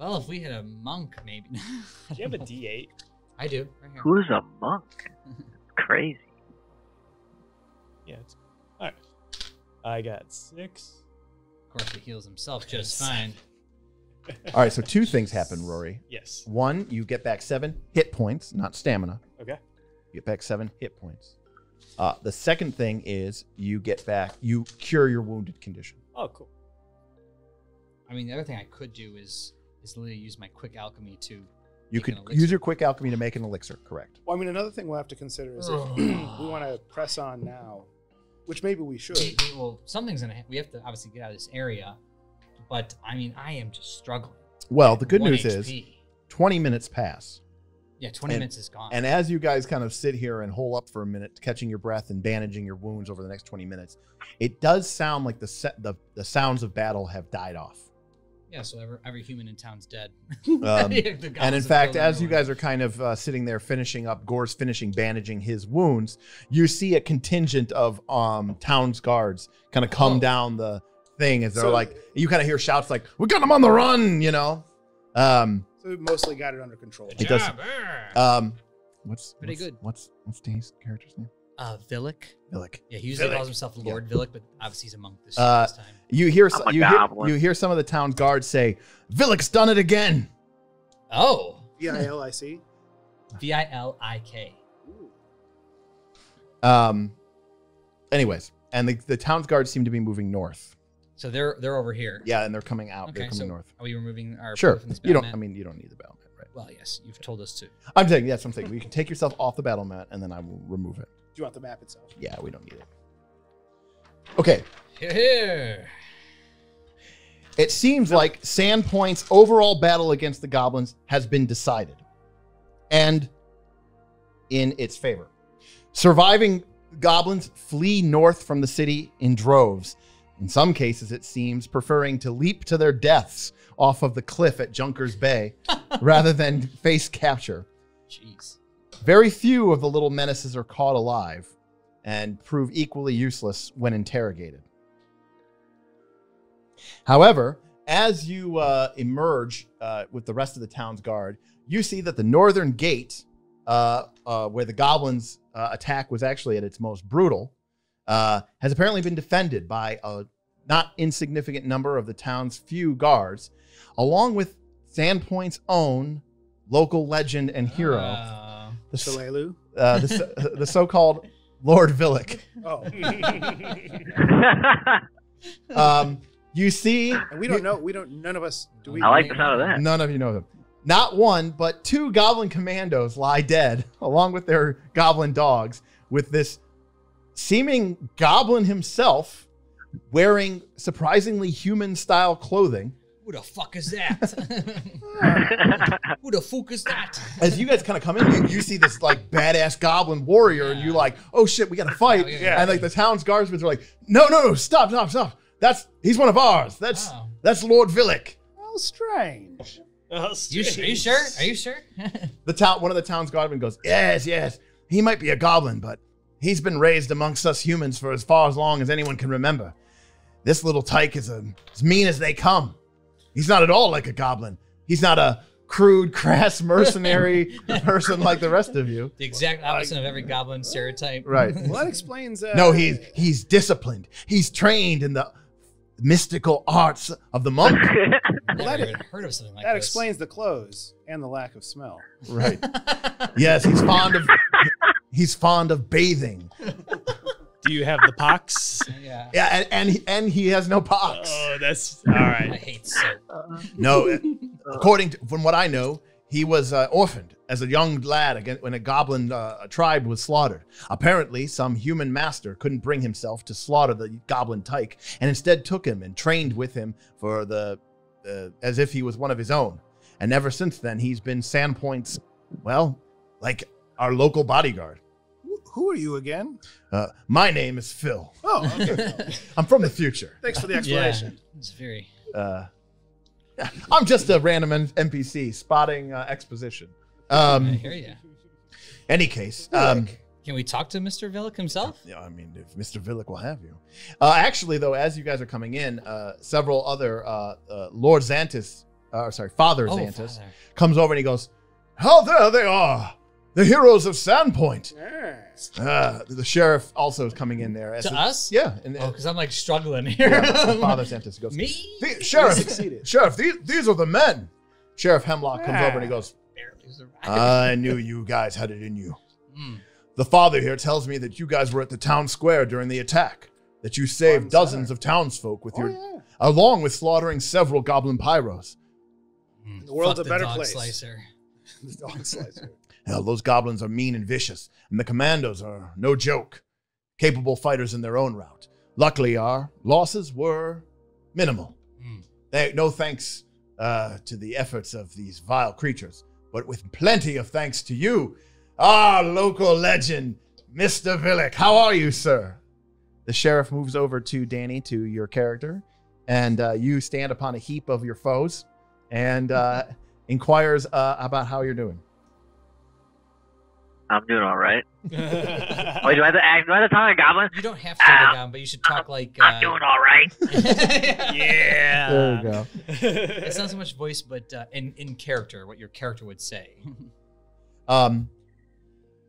Well, if we had a monk, maybe. Do you have know. a D eight? I do. Right here. Who's a monk? Crazy. Yeah. It's, all right. I got six. Of course, he heals himself just fine. All right, so two things happen, Rory. Yes. One, you get back seven hit points, not stamina. Okay. You get back seven hit points. Uh, the second thing is you get back, you cure your wounded condition. Oh, cool. I mean, the other thing I could do is is literally use my quick alchemy to. You could use your quick alchemy to make an elixir, correct? Well, I mean, another thing we'll have to consider is if we want to press on now, which maybe we should. We, we, well, something's gonna. Ha we have to obviously get out of this area. But, I mean, I am just struggling. Well, the good news is twenty minutes pass. Yeah, twenty minutes is gone. And as you guys kind of sit here and hole up for a minute, catching your breath and bandaging your wounds over the next twenty minutes, it does sound like the set, the, the sounds of battle have died off. Yeah, so every, every human in town's dead. Um, and in fact, as you guys are kind of uh, sitting there finishing up, Gore's finishing bandaging his wounds, you see a contingent of um, town's guards kind of come oh. down the... thing is they're so, like you kind of hear shouts like we got them on the run, you know. Um, so we mostly got it under control. It does. Um, what's pretty what's, good? What's what's Dave's character's name? Uh, Vilik. Vilik. Yeah, he usually Vilik. calls himself Lord yeah. Vilik, but obviously he's a monk this, uh, this time. You hear some, you hear you hear some of the town guards say, "Vilik's done it again." Oh, V I L I C. V I L I K. Ooh. Um. Anyways, and the the town guards seem to be moving north. So they're they're over here. Yeah, and they're coming out. Okay, they're coming so north. Are we removing our sure? From this battle you don't. Mat? I mean, you don't need the battle mat, right? Well, yes, you've told us to. I'm saying yes. I'm saying you can take yourself off the battle mat, and then I will remove it. Do you want the map itself? Yeah, we don't need it. Okay. Here, here. It seems no. like Sandpoint's overall battle against the goblins has been decided, and in its favor. Surviving goblins flee north from the city in droves. In some cases, it seems, preferring to leap to their deaths off of the cliff at Junkers Bay rather than face capture. Jeez. Very few of the little menaces are caught alive and prove equally useless when interrogated. However, as you uh, emerge uh, with the rest of the town's guard, you see that the northern gate, uh, uh, where the goblins' uh, attack was actually at its most brutal, Uh, has apparently been defended by a not insignificant number of the town's few guards, along with Sandpoint's own local legend and hero, uh, the Shalelu, uh, the, the so-called Lord Vilik. Oh. um, you see, and we don't you, know. We don't. None of us do. We I like the sound of that. None of you know them. Not one, but two goblin commandos lie dead, along with their goblin dogs, with this seeming goblin himself wearing surprisingly human style clothing. Who the fuck is that? Who the fuck is that? As you guys kind of come in, you, you see this like badass goblin warrior, yeah. and you're like, oh shit, we gotta fight. Oh, yeah, yeah. And like the town's guardsmen are like, no, no, no, stop, stop, stop. That's he's one of ours. That's oh. that's Lord Vilik. How strange. How strange. You, are you sure? Are you sure? the town one of the town's guardsmen goes, yes, yes. He might be a goblin, but he's been raised amongst us humans for as far as long as anyone can remember. This little tyke is a, as mean as they come. He's not at all like a goblin. He's not a crude, crass mercenary person like the rest of you. The exact opposite I, of every goblin stereotype. Right. Well, that explains... Uh, no, he's, he's disciplined. He's trained in the mystical arts of the monk. Well, that, is, heard of something like that this. Explains the clothes and the lack of smell. Right. Yes, he's fond of... He's fond of bathing. Do you have the pox? Yeah. Yeah, and and he, and he has no pox. Oh, that's all right. I hate soap. No, according to, from what I know, he was uh, orphaned as a young lad again, when a goblin uh, a tribe was slaughtered. Apparently, some human master couldn't bring himself to slaughter the goblin tyke, and instead took him and trained with him for the, uh, as if he was one of his own. And ever since then, he's been Sandpoint's, well, like our local bodyguard. Who are you again? Uh, my name is Phil. Oh, okay. I'm from the future. Thanks for the explanation. Yeah, it's very... Uh, yeah, I'm just a random N P C spotting uh, exposition. Um, I hear you. Any case. Um, Can we talk to Mister Vilik himself? Yeah, I mean, if Mister Vilik will have you. Uh, actually, though, as you guys are coming in, uh, several other, uh, uh, Lord Zantus, uh, sorry, Father oh, Zantus, Father. comes over and he goes, "Oh, there they are. The heroes of Sandpoint." Yeah. Uh, the sheriff also is coming in there. As to a, us? Yeah. And, oh, because I'm like struggling here. Yeah, Father Zantus goes, "Me? The, sheriff, succeeded. Sheriff, these, these are the men." Sheriff Hemlock yeah. comes over and he goes, "I knew you guys had it in you. Mm. The father here tells me that you guys were at the town square during the attack, that you saved One dozens center. of townsfolk with oh, your, yeah. along with slaughtering several goblin pyros. Mm. The world's Fuck a better dog place. Slicer. The dog slicer. Hell, those goblins are mean and vicious, and the commandos are no joke. Capable fighters in their own route. Luckily, our losses were minimal. Mm. They, no thanks uh, to the efforts of these vile creatures, but with plenty of thanks to you, our local legend, Mister Vilik. How are you, sir?" The sheriff moves over to Danny, to your character, and uh, you stand upon a heap of your foes and uh, inquires uh, about how you're doing. "I'm doing all right." Wait, do I have to act? Do I have to talk to goblin? You don't have to talk to goblin, but you should talk I'm, like. Uh... "I'm doing all right." Yeah. There you go. It's not so much voice, but uh, in in character, what your character would say. Um,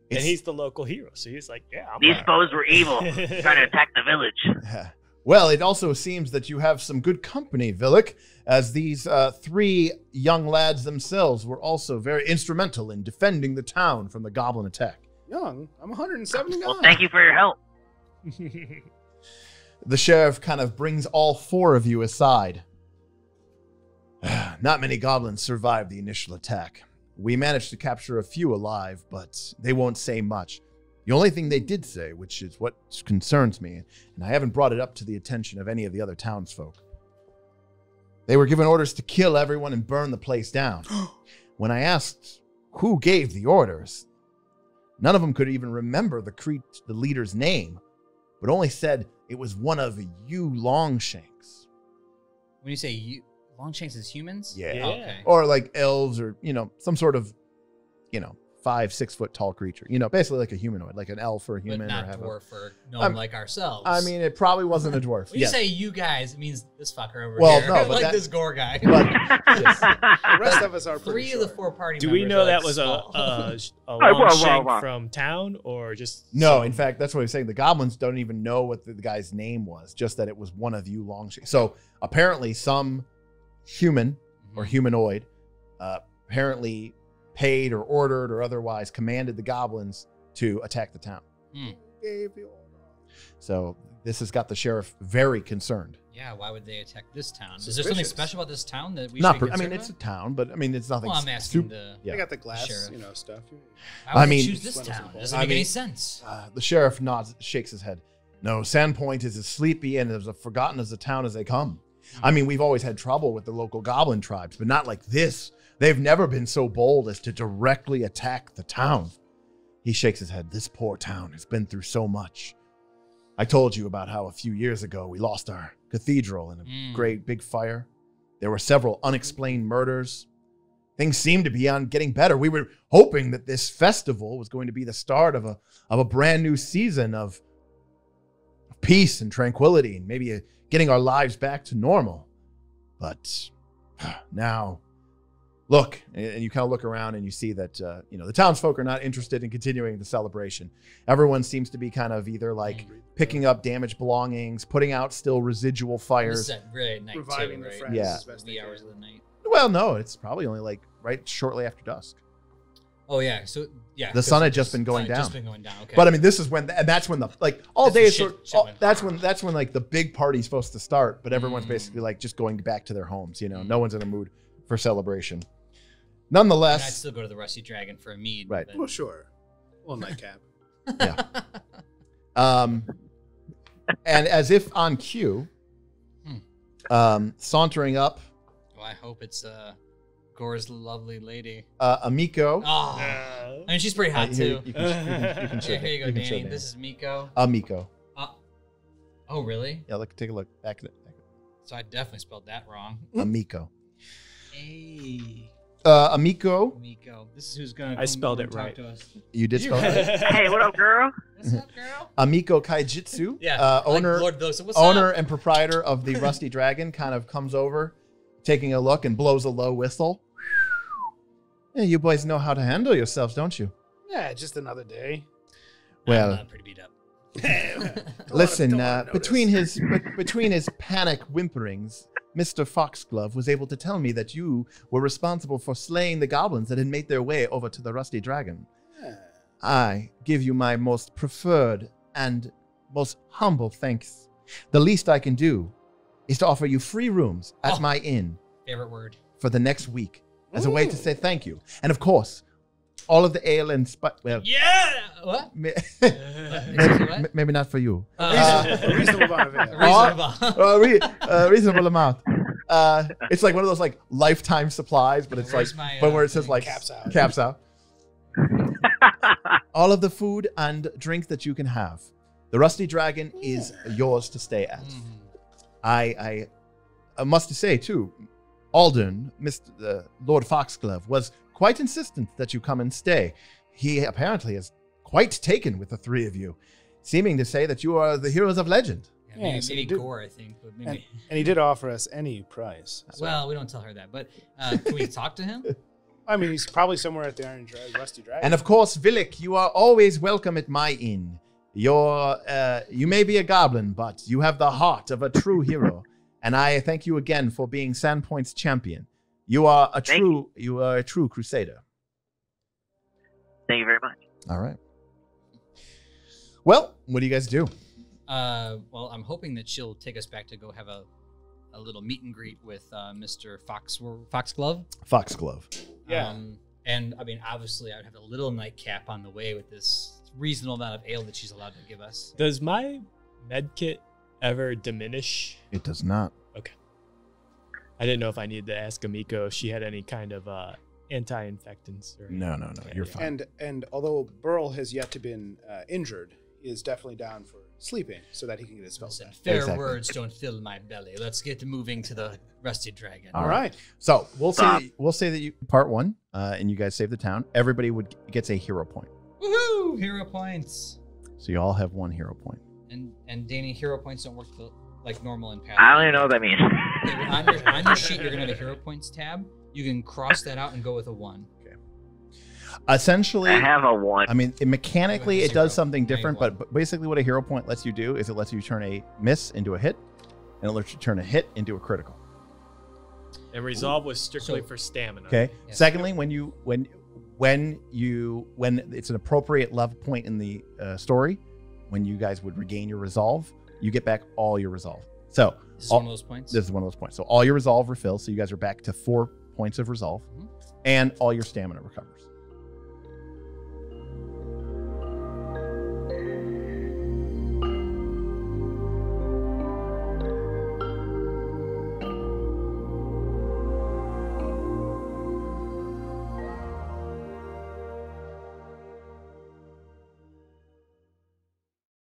and he's the local hero, so he's like, "Yeah, I'm these foes right. were evil, trying to attack the village." Yeah. Well, it also seems that you have some good company, Vilik, as these uh, three young lads themselves were also very instrumental in defending the town from the goblin attack. Young? I'm one hundred seventy-nine. "Well, thank you for your help." The sheriff kind of brings all four of you aside. "Not many goblins survived the initial attack. We managed to capture a few alive, but they won't say much. The only thing they did say, which is what concerns me, and I haven't brought it up to the attention of any of the other townsfolk, they were given orders to kill everyone and burn the place down. When I asked who gave the orders, none of them could even remember the, cre the leader's name, but only said it was one of you Longshanks." When you say you, Longshanks is humans? Yeah. yeah. Okay. Or like elves or, you know, some sort of, you know, five, six foot tall creature, you know, basically like a humanoid, like an elf or a human. But not or dwarf a, or gnome I'm, like ourselves. I mean, it probably wasn't a dwarf. When yes. you say you guys, it means this fucker over well, here. No, but like that, this Gore guy. But, yes. The rest of us are pretty Three sure. of the four party Do members we know that like was small. a, a, a Longshank from town or just... No, some... in fact, that's what he's saying. The goblins don't even know what the, the guy's name was, just that it was one of you Longshank. So apparently some human or humanoid uh, apparently... paid or ordered or otherwise commanded the goblins to attack the town. Mm. So this has got the sheriff very concerned. Yeah, why would they attack this town? Suspicious. Is there something special about this town that we Not should be I mean, about? It's a town, but I mean, it's nothing. Well, I'm asking the yeah. They got the glass, the you know, stuff. Why would I mean, choose this town? It doesn't I make mean, any sense. Uh, the sheriff nods, shakes his head. "No, Sandpoint is as sleepy and as forgotten as a town as they come. Mm. I mean, we've always had trouble with the local goblin tribes, but not like this. They've never been so bold as to directly attack the town." He shakes his head. "This poor town has been through so much. I told you about how a few years ago we lost our cathedral in a mm. great big fire. There were several unexplained murders. Things seemed to be on getting better. We were hoping that this festival was going to be the start of a, of a brand new season of peace and tranquility and maybe getting our lives back to normal. But now... Look," and you kind of look around and you see that, uh, you know, the townsfolk are not interested in continuing the celebration. Everyone seems to be kind of either like picking up damaged belongings, putting out still residual fires. This is really night Reviving too, right? the friends. Yeah. The hours of the night. Well, no, it's probably only like right shortly after dusk. Oh, yeah. So, yeah. The sun had just been going down. Just been going down. Okay. But I mean, this is when, the, and that's when the, like, all day is sort of, that's when, that's when like the big party's supposed to start, but everyone's mm. basically like just going back to their homes, you know, mm. no one's in a mood for celebration. Nonetheless, and I'd still go to the Rusty Dragon for a mead. Right. Well, sure. Well, nightcap. Yeah. Um, and as if on cue, hmm. um, sauntering up. Oh, I hope it's uh, Gore's lovely lady. Uh, Ameiko. Oh. Uh, I mean, she's pretty hot, uh, here, too. You can, you can, you can show yeah, here you go, you Danny. This is Ameiko. Ameiko. Uh, oh, really? Yeah, look, take a look. Back it. So I definitely spelled that wrong. Ameiko. Hey. Uh, Ameiko. Ameiko. This is who's going to I spelled it right. To us. You did spell it right. Hey, what up, girl? What's up, girl? Ameiko Kaijitsu, yeah, uh, owner, like Lord What's owner up? and proprietor of the Rusty Dragon, kind of comes over, taking a look, and blows a low whistle. Yeah, you boys know how to handle yourselves, don't you? Yeah, just another day. Well, I'm uh, pretty beat up. Listen, uh, between his between his panic whimperings, Mister Foxglove was able to tell me that you were responsible for slaying the goblins that had made their way over to the Rusty Dragon. Yeah. I give you my most preferred and most humble thanks. The least I can do is to offer you free rooms at oh, my inn. Favorite word. For the next week as Ooh. a way to say thank you. And of course, all of the ale and spice. Well, yeah. What? maybe, what? Maybe not for you. Uh, uh, reasonable amount of ale. A reasonable, uh, reasonable amount. Uh, it's like one of those like lifetime supplies, but it's Where's like, my, but uh, where it says like caps out. Caps out. All of the food and drink that you can have. The Rusty Dragon yeah. is yours to stay at. Mm. I, I, I must say too, Aldern, Mister Uh, Lord Foxglove was quite insistent that you come and stay. He apparently is quite taken with the three of you, seeming to say that you are the heroes of legend. Yeah, maybe, yeah, so maybe Gore, I think. But maybe. And, and he did offer us any price. So. Well, we don't tell her that, but uh, can we talk to him? I mean, he's probably somewhere at the Iron Drag, Rusty Dragon. And of course, Vilik, you are always welcome at my inn. You're, uh, you may be a goblin, but you have the heart of a true hero. And I thank you again for being Sandpoint's champion. You are a Thank true, you. you are a true crusader. Thank you very much. All right. Well, what do you guys do? Uh, well, I'm hoping that she'll take us back to go have a, a little meet and greet with uh, Mister Fox Foxglove. Foxglove. Yeah. Um, and I mean, obviously, I'd have a little nightcap on the way with this reasonable amount of ale that she's allowed to give us. Does my med kit ever diminish? It does not. Okay. I didn't know if I needed to ask Ameiko if she had any kind of uh, anti-infectants. Or no, no, no. You're fine. And and although Burl has yet to been uh, injured, he is definitely down for sleeping so that he can get his spells back. Fair exactly. words don't fill my belly. Let's get moving to the Rusty Dragon. All right. So we'll Stop. say we'll say that you part one, uh, and you guys save the town. Everybody would gets a hero point. Woohoo! Hero points. So you all have one hero point. And and Danny, hero points don't work till, like normal in Pathfinder. I don't even know what that means. Okay, on, your, on your sheet, you're going to have a hero points tab. You can cross that out and go with a one. Okay. Essentially, I have a one. I mean, it, mechanically, it does something different, but, but basically what a hero point lets you do is it lets you turn a miss into a hit, and it lets you turn a hit into a critical. And resolve Ooh. was strictly so, for stamina. Okay. Yeah. Secondly, when you when when you when it's an appropriate level point in the uh, story, when you guys would regain your resolve, you get back all your resolve. So this is all, one of those points. This is one of those points. So all your resolve refills. So you guys are back to four points of resolve, mm-hmm. and all your stamina recovers.